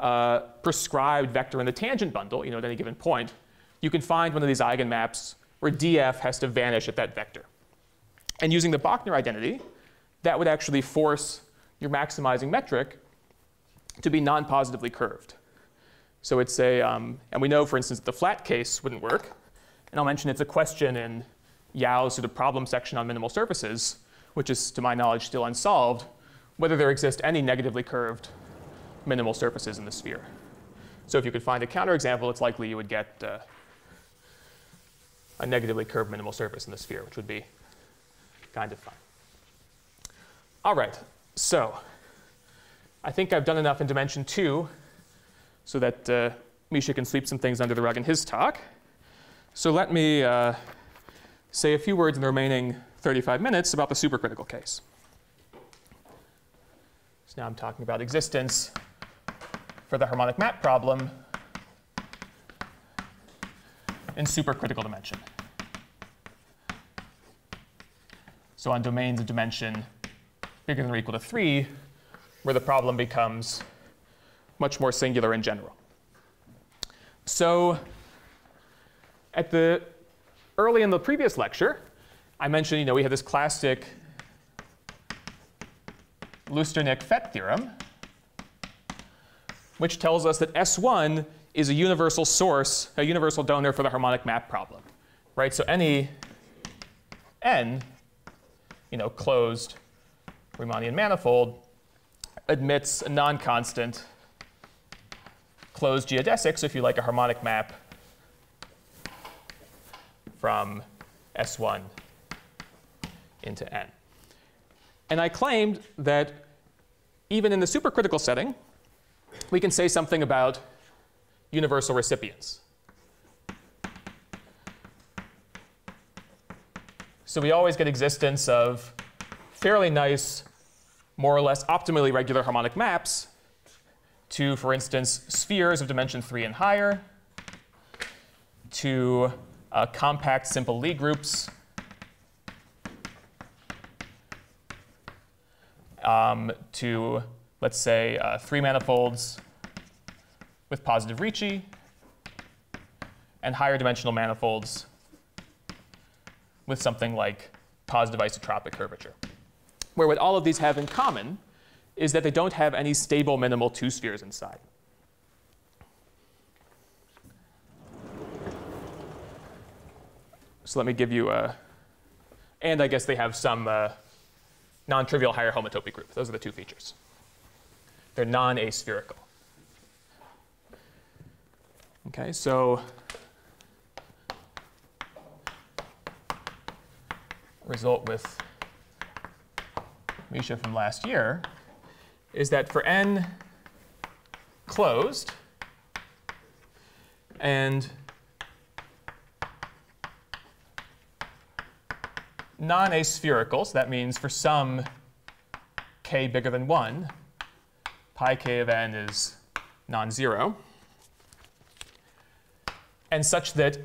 Uh, prescribed vector in the tangent bundle, you know, at any given point, you can find one of these eigenmaps where df has to vanish at that vector. And using the Bochner identity, that would actually force your maximizing metric to be non-positively curved. So it's a, um, and we know, for instance, that the flat case wouldn't work. And I'll mention it's a question in Yau's sort of problem section on minimal surfaces, which is, to my knowledge, still unsolved, whether there exist any negatively curved minimal surfaces in the sphere. So if you could find a counterexample, it's likely you would get uh, a negatively curved minimal surface in the sphere, which would be kind of fun. All right, so I think I've done enough in dimension two so that uh, Misha can sweep some things under the rug in his talk. So let me uh, say a few words in the remaining thirty-five minutes about the supercritical case. So now I'm talking about existence for the harmonic map problem in supercritical dimension. So on domains of dimension bigger than or equal to three, where the problem becomes much more singular in general. So at the early in the previous lecture, I mentioned, you know, we had this classic Lusternik-Fet theorem, which tells us that S one is a universal source, a universal donor for the harmonic map problem, right? So any n, you know, closed Riemannian manifold admits a non-constant closed geodesic, so if you like, a harmonic map from S one into n. And I claimed that even in the supercritical setting, we can say something about universal recipients. So we always get existence of fairly nice, more or less optimally regular harmonic maps to, for instance, spheres of dimension three and higher, to uh, compact simple Lie groups, Um, to, let's say, uh, three manifolds with positive Ricci and higher dimensional manifolds with something like positive isotropic curvature, where what all of these have in common is that they don't have any stable minimal two spheres inside. So let me give you a, And I guess they have some uh, non-trivial higher homotopy group. Those are the two features. They're non-aspherical. Okay, so result with Misha from last year is that for n closed and non-aspherical, so that means for some k bigger than one, pi k of n is non-zero, and such that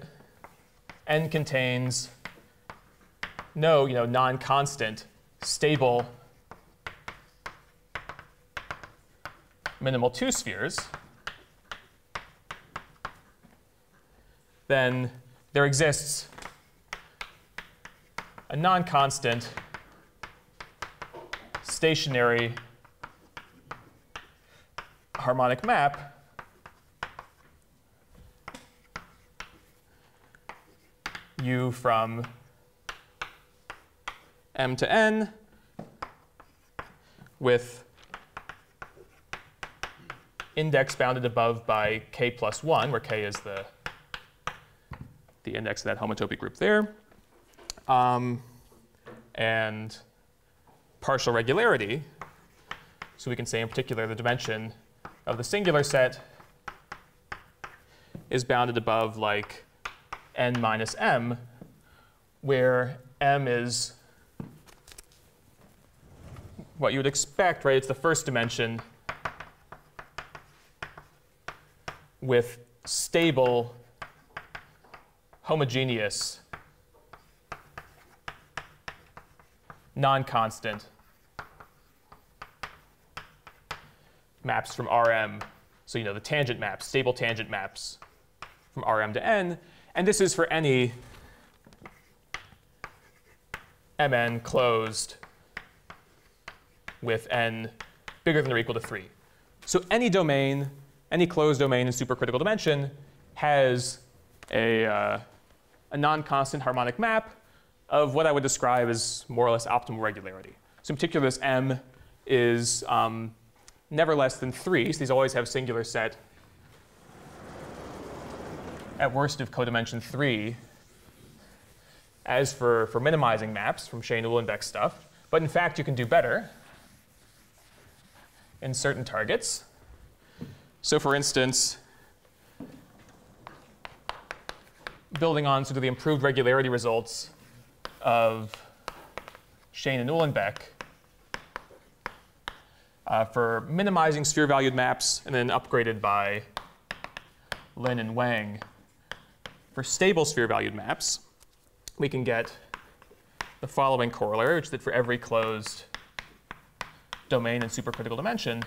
n contains no you know, non-constant stable minimal two spheres, then there exists a non-constant stationary harmonic map u from m to n with index bounded above by k plus one, where k is the, the index of that homotopy group there. Um, and partial regularity. So we can say in particular the dimension of the singular set is bounded above like n minus m, where m is what you would expect, right? It's the first dimension with stable, homogeneous, non-constant maps from R M. So you know the tangent maps, stable tangent maps from R M to N. And this is for any M N closed with N bigger than or equal to three. So any domain, any closed domain in supercritical dimension has a, uh, a non-constant harmonic map of what I would describe as more or less optimal regularity. So in particular, this M is um, never less than three. So these always have singular set at worst of codimension three as for, for minimizing maps from Schoen-Uhlenbeck stuff. But in fact, you can do better in certain targets. So for instance, building on sort of the improved regularity results of Schoen and Uhlenbeck uh, for minimizing sphere-valued maps, and then upgraded by Lin and Wang for stable sphere-valued maps, we can get the following corollary, which is that for every closed domain in supercritical dimension,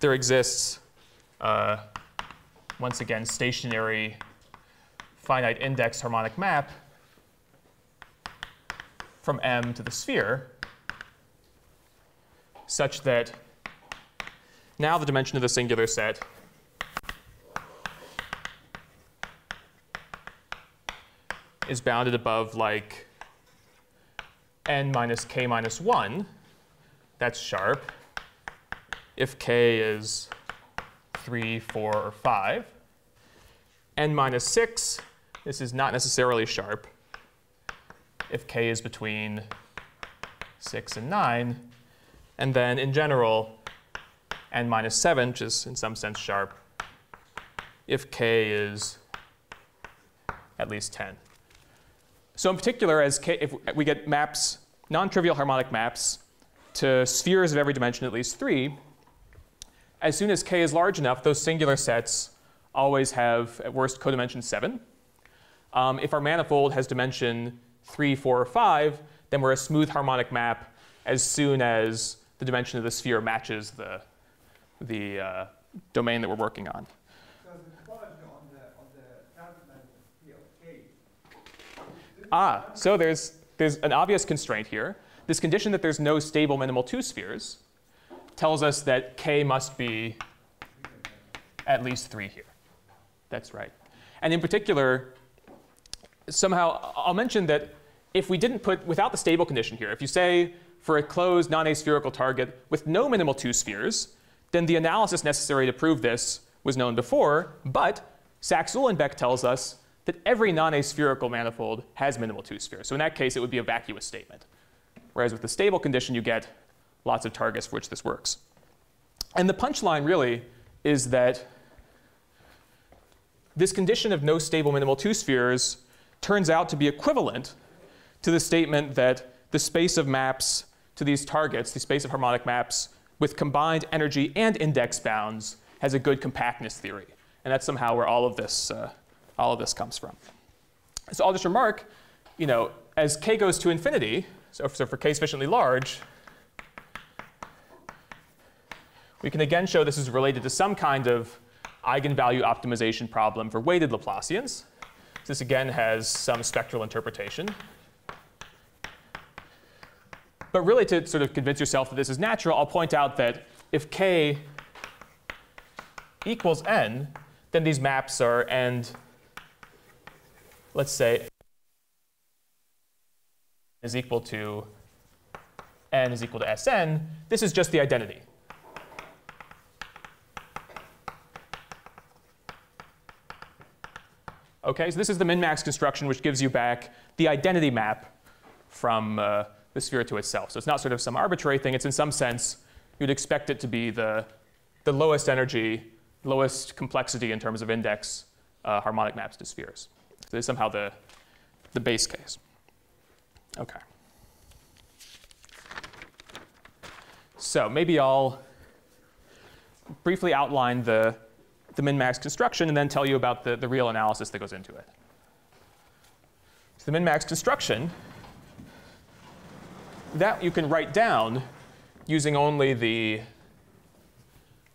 there exists, uh, once again, stationary finite index harmonic map from M to the sphere, such that now the dimension of the singular set is bounded above like N minus K minus one. That's sharp if K is three, four, or five. N minus six. This is not necessarily sharp if k is between six and nine. And then in general, n minus seven, which is in some sense sharp, if k is at least ten. So in particular, as k, if we get maps, non-trivial harmonic maps, to spheres of every dimension at least three, as soon as k is large enough, those singular sets always have, at worst, codimension seven. Um, if our manifold has dimension three, four, or five, then we're a smooth harmonic map as soon as the dimension of the sphere matches the, the uh, domain that we're working on. So the quality on the, on the tangent sphere, K. Ah, so there's, there's an obvious constraint here. This condition that there's no stable minimal two spheres tells us that K must be at least three here. That's right. And in particular, somehow, I'll mention that if we didn't put, without the stable condition here, if you say for a closed non-aspherical target with no minimal two spheres, then the analysis necessary to prove this was known before, but Sachs-Uhlenbeck tells us that every non-aspherical manifold has minimal two spheres. So in that case, it would be a vacuous statement. Whereas with the stable condition, you get lots of targets for which this works. And the punchline really is that this condition of no stable minimal two spheres turns out to be equivalent to the statement that the space of maps to these targets, the space of harmonic maps with combined energy and index bounds, has a good compactness theory. And that's somehow where all of this, uh, all of this comes from. So I'll just remark, you know, as k goes to infinity, so, so for k sufficiently large, we can again show this is related to some kind of eigenvalue optimization problem for weighted Laplacians. This again has some spectral interpretation. But really, to sort of convince yourself that this is natural, I'll point out that if k equals n, then these maps are n, let's say, is equal to n is equal to S N. This is just the identity. OK, so this is the min-max construction, which gives you back the identity map from uh, the sphere to itself. So it's not sort of some arbitrary thing. It's in some sense, you'd expect it to be the, the lowest energy, lowest complexity in terms of index uh, harmonic maps to spheres. So this is somehow the, the base case. OK. So maybe I'll briefly outline the the min-max construction, and then tell you about the, the real analysis that goes into it. So the min-max construction, that you can write down using only the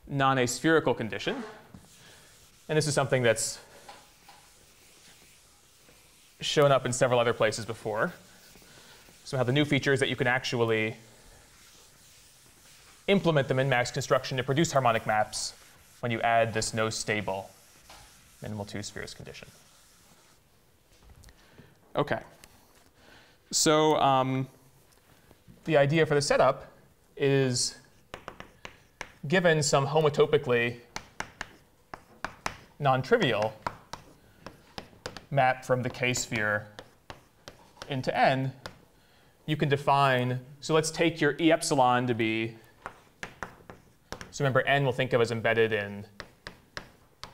non-aspherical condition. And this is something that's shown up in several other places before. Somehow the new feature is that you can actually implement the min-max construction to produce harmonic maps when you add this no stable minimal two spheres condition. OK. So um, the idea for the setup is given some homotopically non-trivial map from the K sphere into N, you can define. So let's take your E epsilon to be. So remember, N we'll think of as embedded in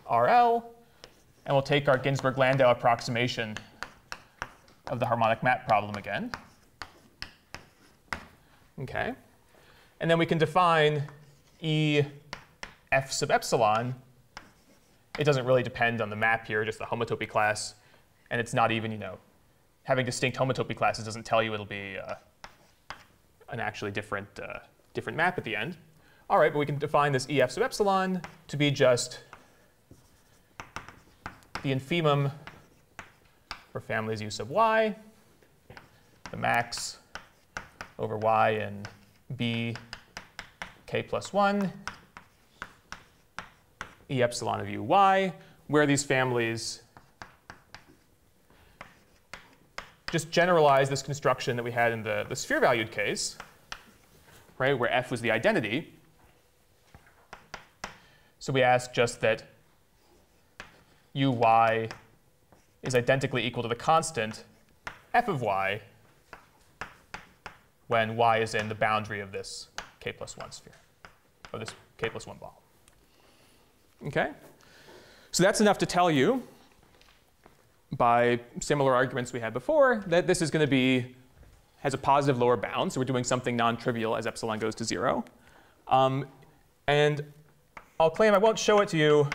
R L. And we'll take our Ginzburg Landau approximation of the harmonic map problem again. OK. And then we can define E f sub epsilon. It doesn't really depend on the map here, just the homotopy class. And it's not even, you know, having distinct homotopy classes doesn't tell you it'll be uh, an actually different, uh, different map at the end. All right, but we can define this E f sub epsilon to be just the infimum for families U sub y, the max over y in B k plus one, E epsilon of u y, where these families just generalize this construction that we had in the, the sphere-valued case, right, where f was the identity. So we ask just that uy is identically equal to the constant f of y when y is in the boundary of this k plus one sphere, or this k plus one ball. OK? So that's enough to tell you, by similar arguments we had before, that this is going to be, has a positive lower bound. So we're doing something non-trivial as epsilon goes to zero. Um, and I'll claim I won't show it to you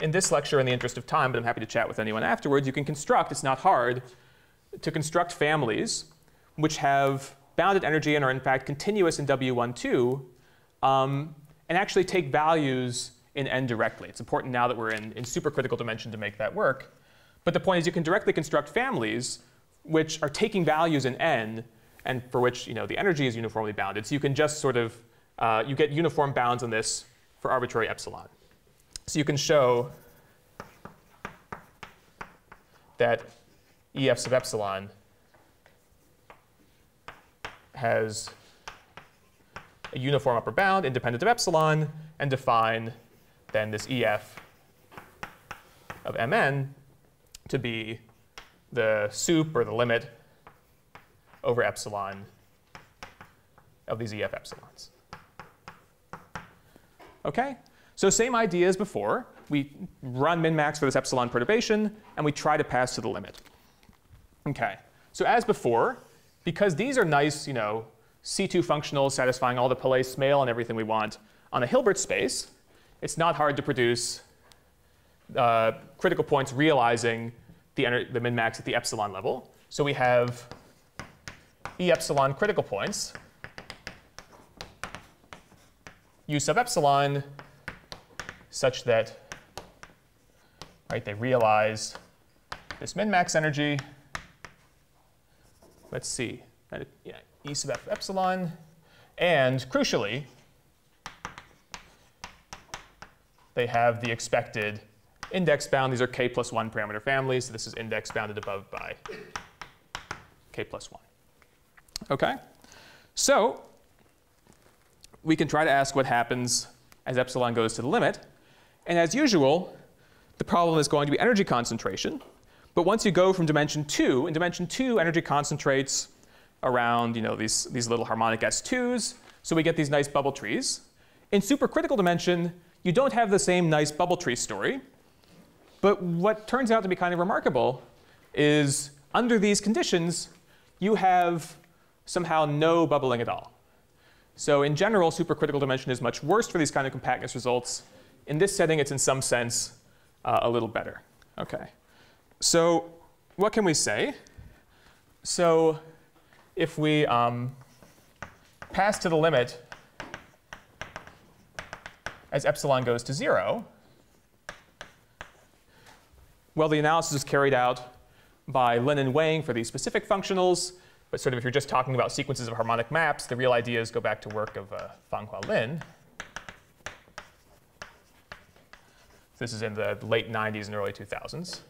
in this lecture in the interest of time, but I'm happy to chat with anyone afterwards. You can construct, it's not hard, to construct families which have bounded energy and are in fact continuous in W one two, um, and actually take values in N directly. It's important now that we're in, in supercritical dimension to make that work. But the point is you can directly construct families which are taking values in N and for which, you know, the energy is uniformly bounded. So you can just sort of, uh, you get uniform bounds on this for arbitrary epsilon. So you can show that E F sub epsilon has a uniform upper bound independent of epsilon, and define then this E F of M N to be the soup or the limit over epsilon of these E F epsilons. OK? So same idea as before. We run min-max for this epsilon perturbation, and we try to pass to the limit. OK. So as before, because these are nice, you know, C two functionals satisfying all the Palais-Smale and everything we want on a Hilbert space, it's not hard to produce uh, critical points realizing the, the min-max at the epsilon level. So we have E epsilon critical points, U sub epsilon, such that, right, they realize this min-max energy. Let's see. Yeah, E sub f epsilon. And crucially, they have the expected index bound. These are k plus one parameter families. So this is index bounded above by k plus one. OK? So we can try to ask what happens as epsilon goes to the limit. And as usual, the problem is going to be energy concentration. But once you go from dimension two, in dimension two, energy concentrates around, you know, these, these little harmonic S twos. So we get these nice bubble trees. In supercritical dimension, you don't have the same nice bubble tree story. But what turns out to be kind of remarkable is under these conditions, you have somehow no bubbling at all. So in general, supercritical dimension is much worse for these kind of compactness results. In this setting, it's in some sense uh, a little better. OK. So what can we say? So if we um, pass to the limit as epsilon goes to zero, well, the analysis is carried out by Lin and Wang for these specific functionals. But sort of if you're just talking about sequences of harmonic maps, the real ideas go back to work of uh, Fanghua Lin. This is in the late nineties and early two thousands,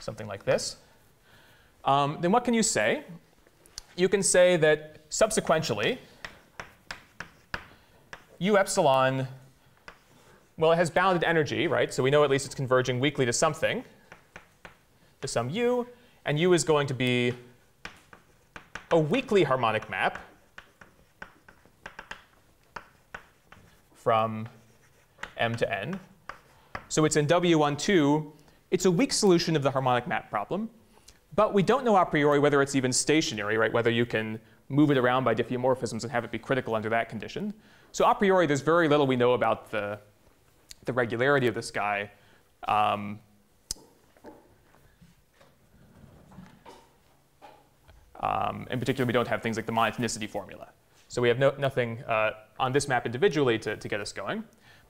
something like this. Um, then what can you say? You can say that subsequently, U epsilon, well, it has bounded energy, right? So we know at least it's converging weakly to something, to some U. And U is going to be a weakly harmonic map from M to N. So it's in W one two. It's a weak solution of the harmonic map problem. But we don't know a priori whether it's even stationary, right? Whether you can move it around by diffeomorphisms and have it be critical under that condition. So a priori, there's very little we know about the, the regularity of this guy. Um, um, in particular, we don't have things like the monotonicity formula. So we have no, nothing uh, on this map individually to, to get us going.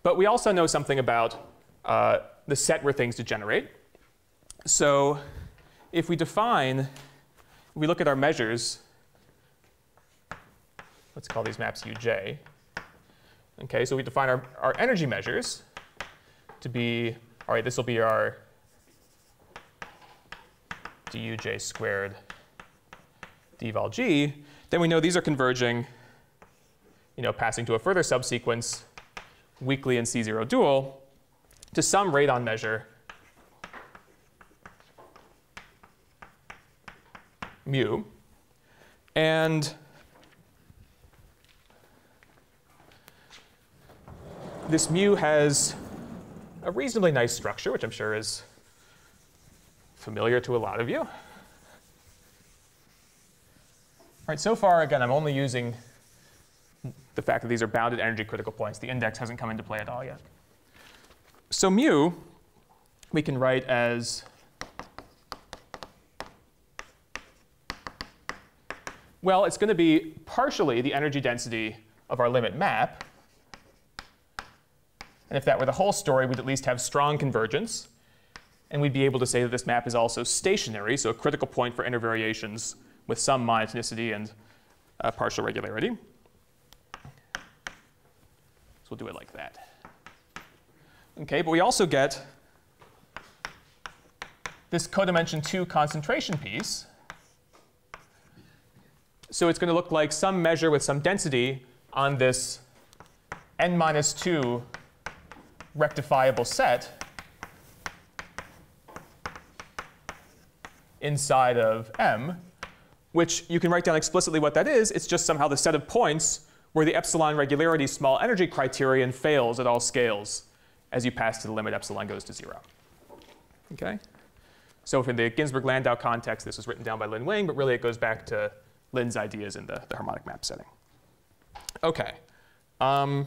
But we also know something about uh, the set where things degenerate. So if we define, if we look at our measures, let's call these maps U J. OK, so we define our, our energy measures to be, all right, this will be our duj squared dvol g. Then we know these are converging, you know, passing to a further subsequence weakly in C zero dual to some radon measure mu. And this mu has a reasonably nice structure, which I'm sure is familiar to a lot of you. All right, so far, again, I'm only using the fact that these are bounded energy critical points. The index hasn't come into play at all yet. So mu, we can write as well, it's going to be partially the energy density of our limit map. And if that were the whole story, we'd at least have strong convergence. And we'd be able to say that this map is also stationary, so a critical point for intervariations with some monotonicity and uh, partial regularity. So we'll do it like that. OK, but we also get this codimension two concentration piece. So it's going to look like some measure with some density on this n minus two rectifiable set inside of M, which you can write down explicitly what that is. It's just somehow the set of points where the epsilon regularity small energy criterion fails at all scales as you pass to the limit epsilon goes to zero. Okay? So in the Ginzburg-Landau context, this was written down by Lin Wing, but really it goes back to Lin's ideas in the, the harmonic map setting. Okay. Um,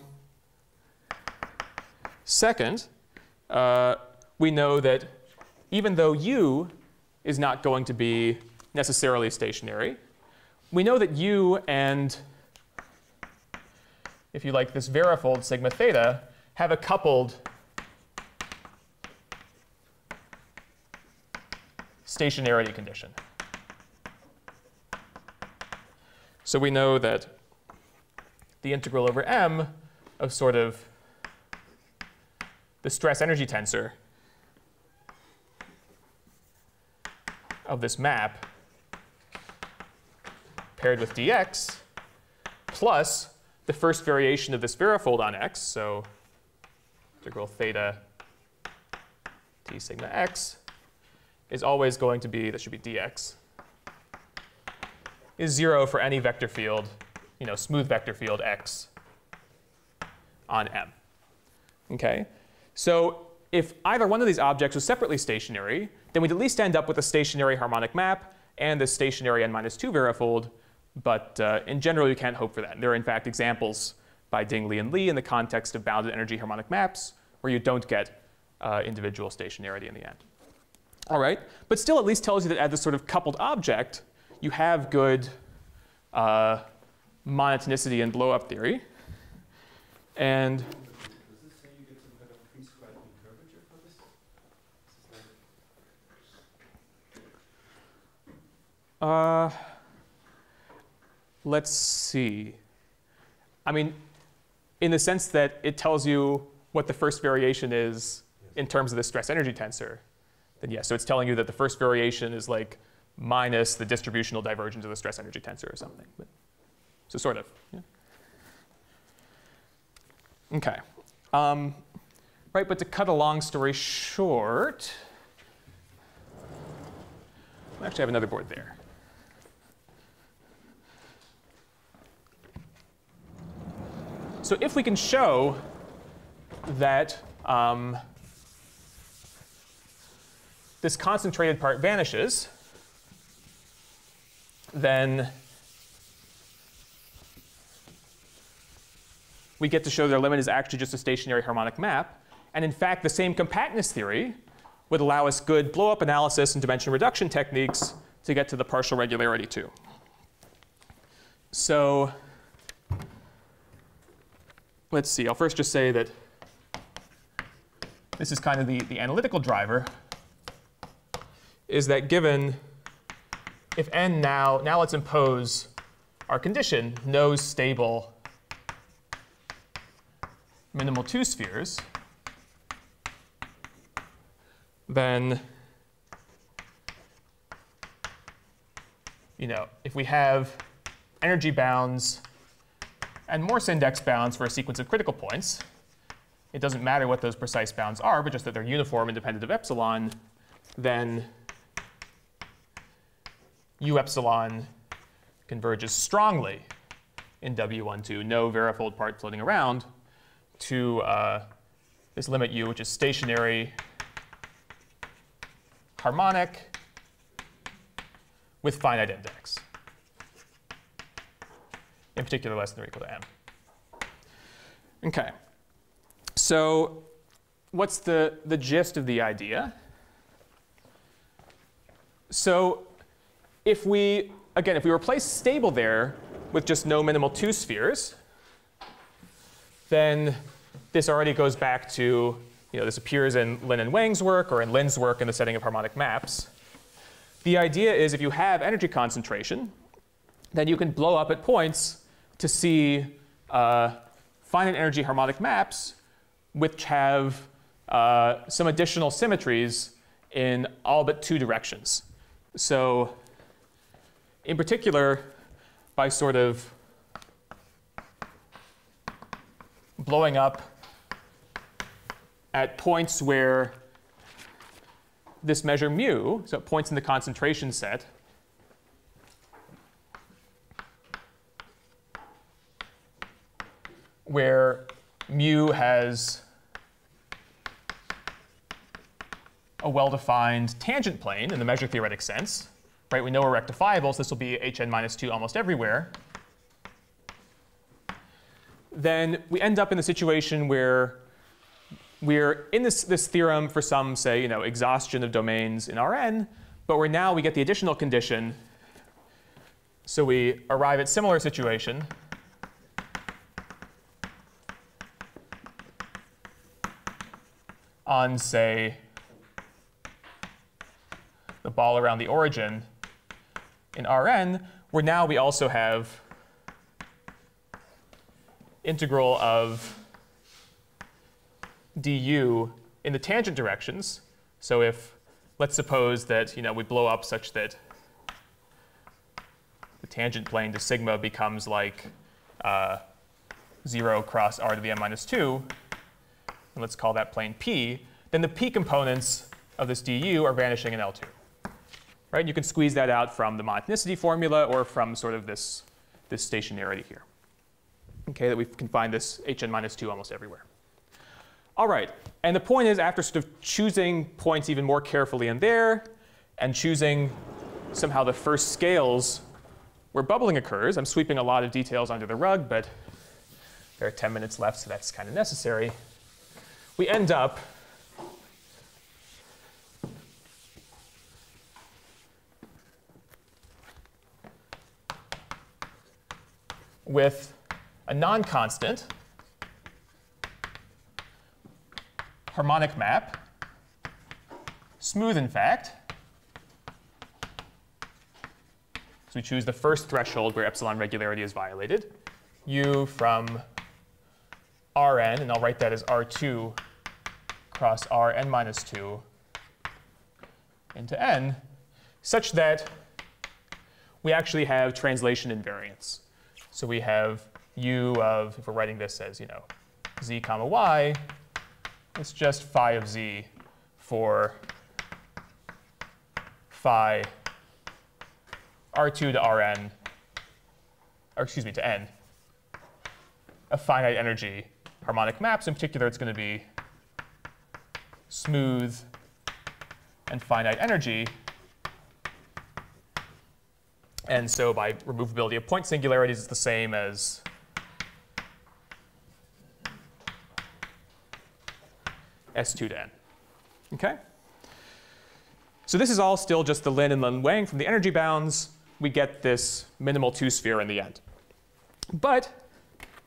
second, uh, we know that even though U is not going to be necessarily stationary, we know that U and, if you like, this varifold sigma theta have a coupled stationarity condition. So we know that the integral over M of sort of the stress energy tensor of this map paired with dx plus the first variation of this varifold on x, so integral theta t sigma x is always going to be, that should be dx, is zero for any vector field, you know, smooth vector field x on M. Okay? So if either one of these objects was separately stationary, then we'd at least end up with a stationary harmonic map and the stationary n minus two varifold, but uh, in general you can't hope for that. And there are in fact examples by Ding, Li, and Li in the context of bounded energy harmonic maps where you don't get uh, individual stationarity in the end. All right, but still at least tells you that at this sort of coupled object, you have good uh, monotonicity in blow-up theory. And does this say you get some kind of prescribed curvature for this? This is like uh, let's see. I mean, in the sense that it tells you what the first variation is yes. in terms of the stress-energy tensor, then yes. So it's telling you that the first variation is like minus the distributional divergence of the stress-energy tensor or something. But, so sort of. Yeah. Okay. Um, right, but to cut a long story short, I actually have another board there. So if we can show that um, this concentrated part vanishes, then we get to show their limit is actually just a stationary harmonic map. And in fact, the same compactness theory would allow us good blow-up analysis and dimension reduction techniques to get to the partial regularity too. So let's see. I'll first just say that this is kind of the, the analytical driver, is that given if n now, now let's impose our condition, no stable minimal two spheres, then, you know, if we have energy bounds and Morse index bounds for a sequence of critical points, it doesn't matter what those precise bounds are, but just that they're uniform independent of epsilon, then U epsilon converges strongly in W one two, no varifold part floating around, to uh, this limit U, which is stationary harmonic with finite index, in particular less than or equal to M. OK. So what's the, the gist of the idea? So if we, again, if we replace stable there with just no minimal two spheres, then this already goes back to, you know, this appears in Lin and Wang's work or in Lin's work in the setting of harmonic maps. The idea is if you have energy concentration, then you can blow up at points to see uh, finite energy harmonic maps which have uh, some additional symmetries in all but two directions. So in particular, by sort of blowing up at points where this measure mu, so it points in the concentration set, where mu has a well-defined tangent plane in the measure theoretic sense. Right? We know we're rectifiable, so this will be hn minus two almost everywhere. Then we end up in the situation where we're in this, this theorem for some, say, you know, exhaustion of domains in Rn, but we're now, we get the additional condition. So we arrive at similar situation, on, say, the ball around the origin in Rn, where now we also have integral of du in the tangent directions. So if, let's suppose that, you know, we blow up such that the tangent plane to sigma becomes like uh, zero cross r to the n minus two, and let's call that plane P, then the P components of this du are vanishing in L two. Right? And you can squeeze that out from the monotonicity formula or from sort of this, this stationarity here. Okay, that we can find this hn minus two almost everywhere. All right, and the point is, after sort of choosing points even more carefully in there and choosing somehow the first scales where bubbling occurs, I'm sweeping a lot of details under the rug, but there are ten minutes left, so that's kind of necessary. We end up with a non-constant harmonic map, smooth in fact. So we choose the first threshold where epsilon regularity is violated, u from Rn, and I'll write that as R two cross Rn minus two into n, such that we actually have translation invariance. So we have u of, if we're writing this as, you know, z comma y, it's just phi of z for phi R two to Rn, or excuse me, to n, a finite energy harmonic map. So in particular, it's going to be smooth and finite energy. And so by removability of point singularities, it's the same as S two to n. Okay? So this is all still just the Lin and Lin-Wang from the energy bounds. We get this minimal two sphere in the end. But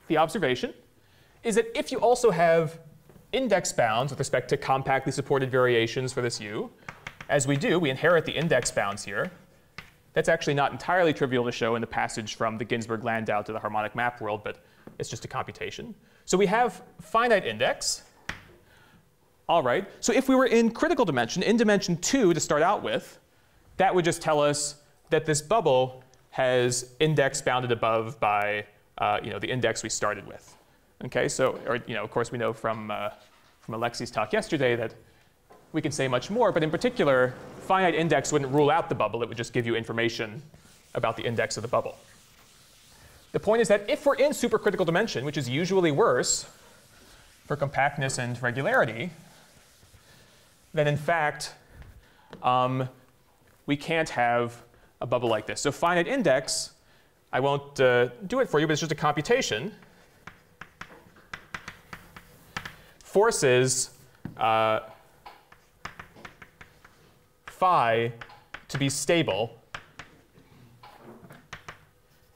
the observation is that if you also have index bounds with respect to compactly supported variations for this u, as we do, we inherit the index bounds here. That's actually not entirely trivial to show in the passage from the Ginzburg Landau to the harmonic map world, but it's just a computation. So we have finite index. All right, so if we were in critical dimension, in dimension two to start out with, that would just tell us that this bubble has index bounded above by uh, you know, the index we started with. Okay, so or, you know, of course we know from, uh, from Alexi's talk yesterday that we can say much more, but in particular, finite index wouldn't rule out the bubble. It would just give you information about the index of the bubble. The point is that if we're in supercritical dimension, which is usually worse for compactness and regularity, then in fact, um, we can't have a bubble like this. So finite index, I won't uh, do it for you, but it's just a computation, forces uh, phi to be stable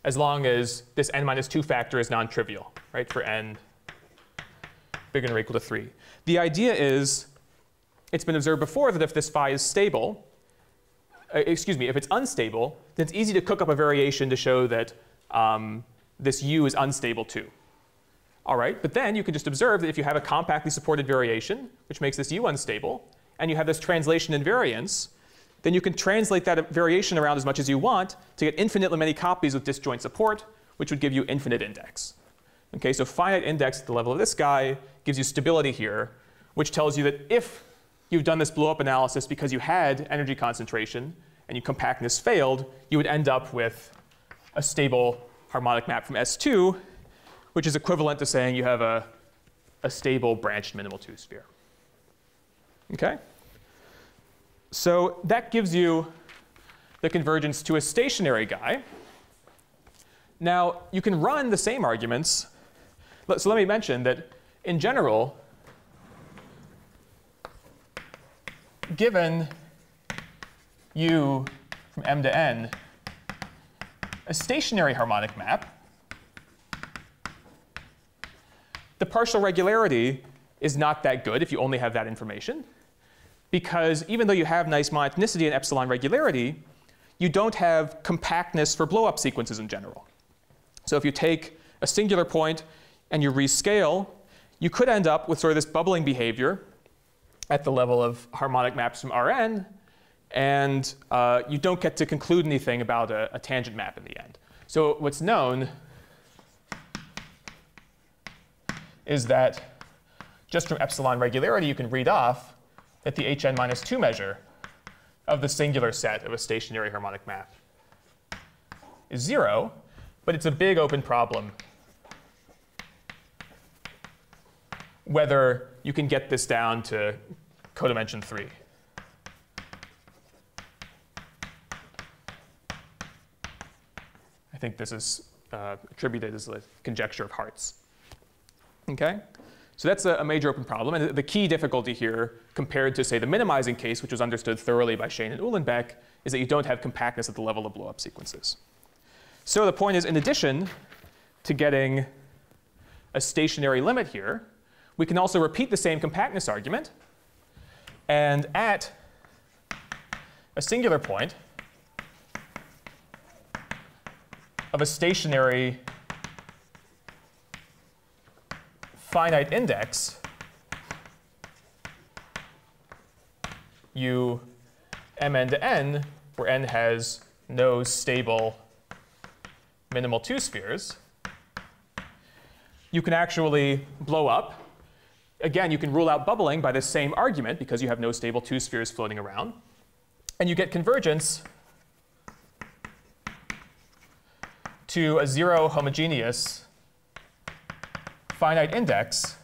as long as this n minus two factor is non-trivial, right, for n bigger than or equal to three. The idea is, it's been observed before that if this phi is stable, uh, excuse me, if it's unstable, then it's easy to cook up a variation to show that um, this u is unstable too. All right, but then you can just observe that if you have a compactly supported variation, which makes this u unstable, and you have this translation invariance, then you can translate that variation around as much as you want to get infinitely many copies with disjoint support, which would give you infinite index. Okay, so finite index at the level of this guy gives you stability here, which tells you that if you've done this blow-up analysis because you had energy concentration and your compactness failed, you would end up with a stable harmonic map from S two, which is equivalent to saying you have a, a stable branched minimal two sphere. Okay? So that gives you the convergence to a stationary guy. Now, you can run the same arguments. So let me mention that in general, given U from M to N, a stationary harmonic map, the partial regularity is not that good if you only have that information, because even though you have nice monotonicity and epsilon regularity, you don't have compactness for blow-up sequences in general. So if you take a singular point and you rescale, you could end up with sort of this bubbling behavior at the level of harmonic maps from R N, and uh, you don't get to conclude anything about a, a tangent map in the end. So what's known is that just from epsilon regularity, you can read off that the Hn minus two measure of the singular set of a stationary harmonic map is zero, but it's a big open problem whether you can get this down to codimension three. I think this is uh, attributed as a conjecture of Hartz. Okay? So that's a, a major open problem. And the key difficulty here, compared to, say, the minimizing case, which was understood thoroughly by Shane and Uhlenbeck, is that you don't have compactness at the level of blow-up sequences. So the point is, in addition to getting a stationary limit here, we can also repeat the same compactness argument. And at a singular point of a stationary finite index, U Mn to N, where N has no stable minimal two spheres, you can actually blow up. Again, you can rule out bubbling by this same argument because you have no stable two spheres floating around. And you get convergence to a zero homogeneous finite index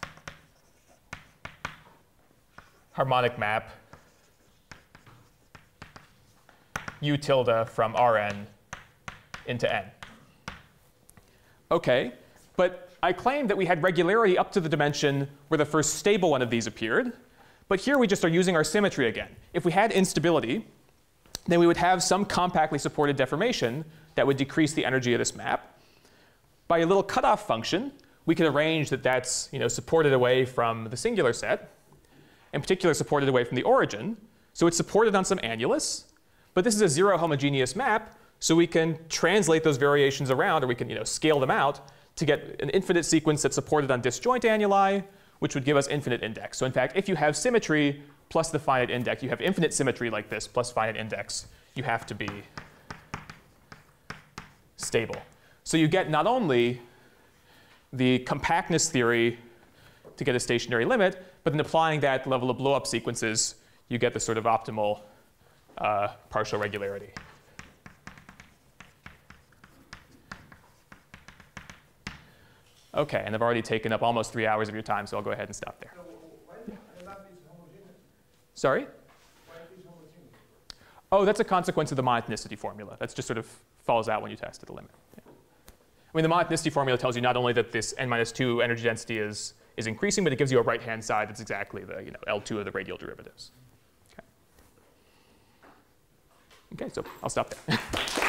harmonic map U tilde from R N into N. OK, but I claimed that we had regularity up to the dimension where the first stable one of these appeared. But here we just are using our symmetry again. If we had instability, then we would have some compactly supported deformation that would decrease the energy of this map. By a little cutoff function, we could arrange that that's, you know, supported away from the singular set, in particular supported away from the origin. So it's supported on some annulus. But this is a zero homogeneous map, so we can translate those variations around, or we can, you know, scale them out to get an infinite sequence that's supported on disjoint annuli, which would give us infinite index. So in fact, if you have symmetry plus the finite index, you have infinite symmetry like this plus finite index, you have to be stable. So you get not only the compactness theory to get a stationary limit, but in applying that at the level of blow-up sequences, you get the sort of optimal uh, partial regularity. OK, and I've already taken up almost three hours of your time, so I'll go ahead and stop there. So why is the map is homogeneous? Sorry? Why is it homogeneous? Oh, that's a consequence of the monotonicity formula. That's just sort of falls out when you test at the limit. Yeah. I mean, the monotonicity formula tells you not only that this n minus two energy density is, is increasing, but it gives you a right-hand side that's exactly the, you know, L two of the radial derivatives. OK, okay, so I'll stop there.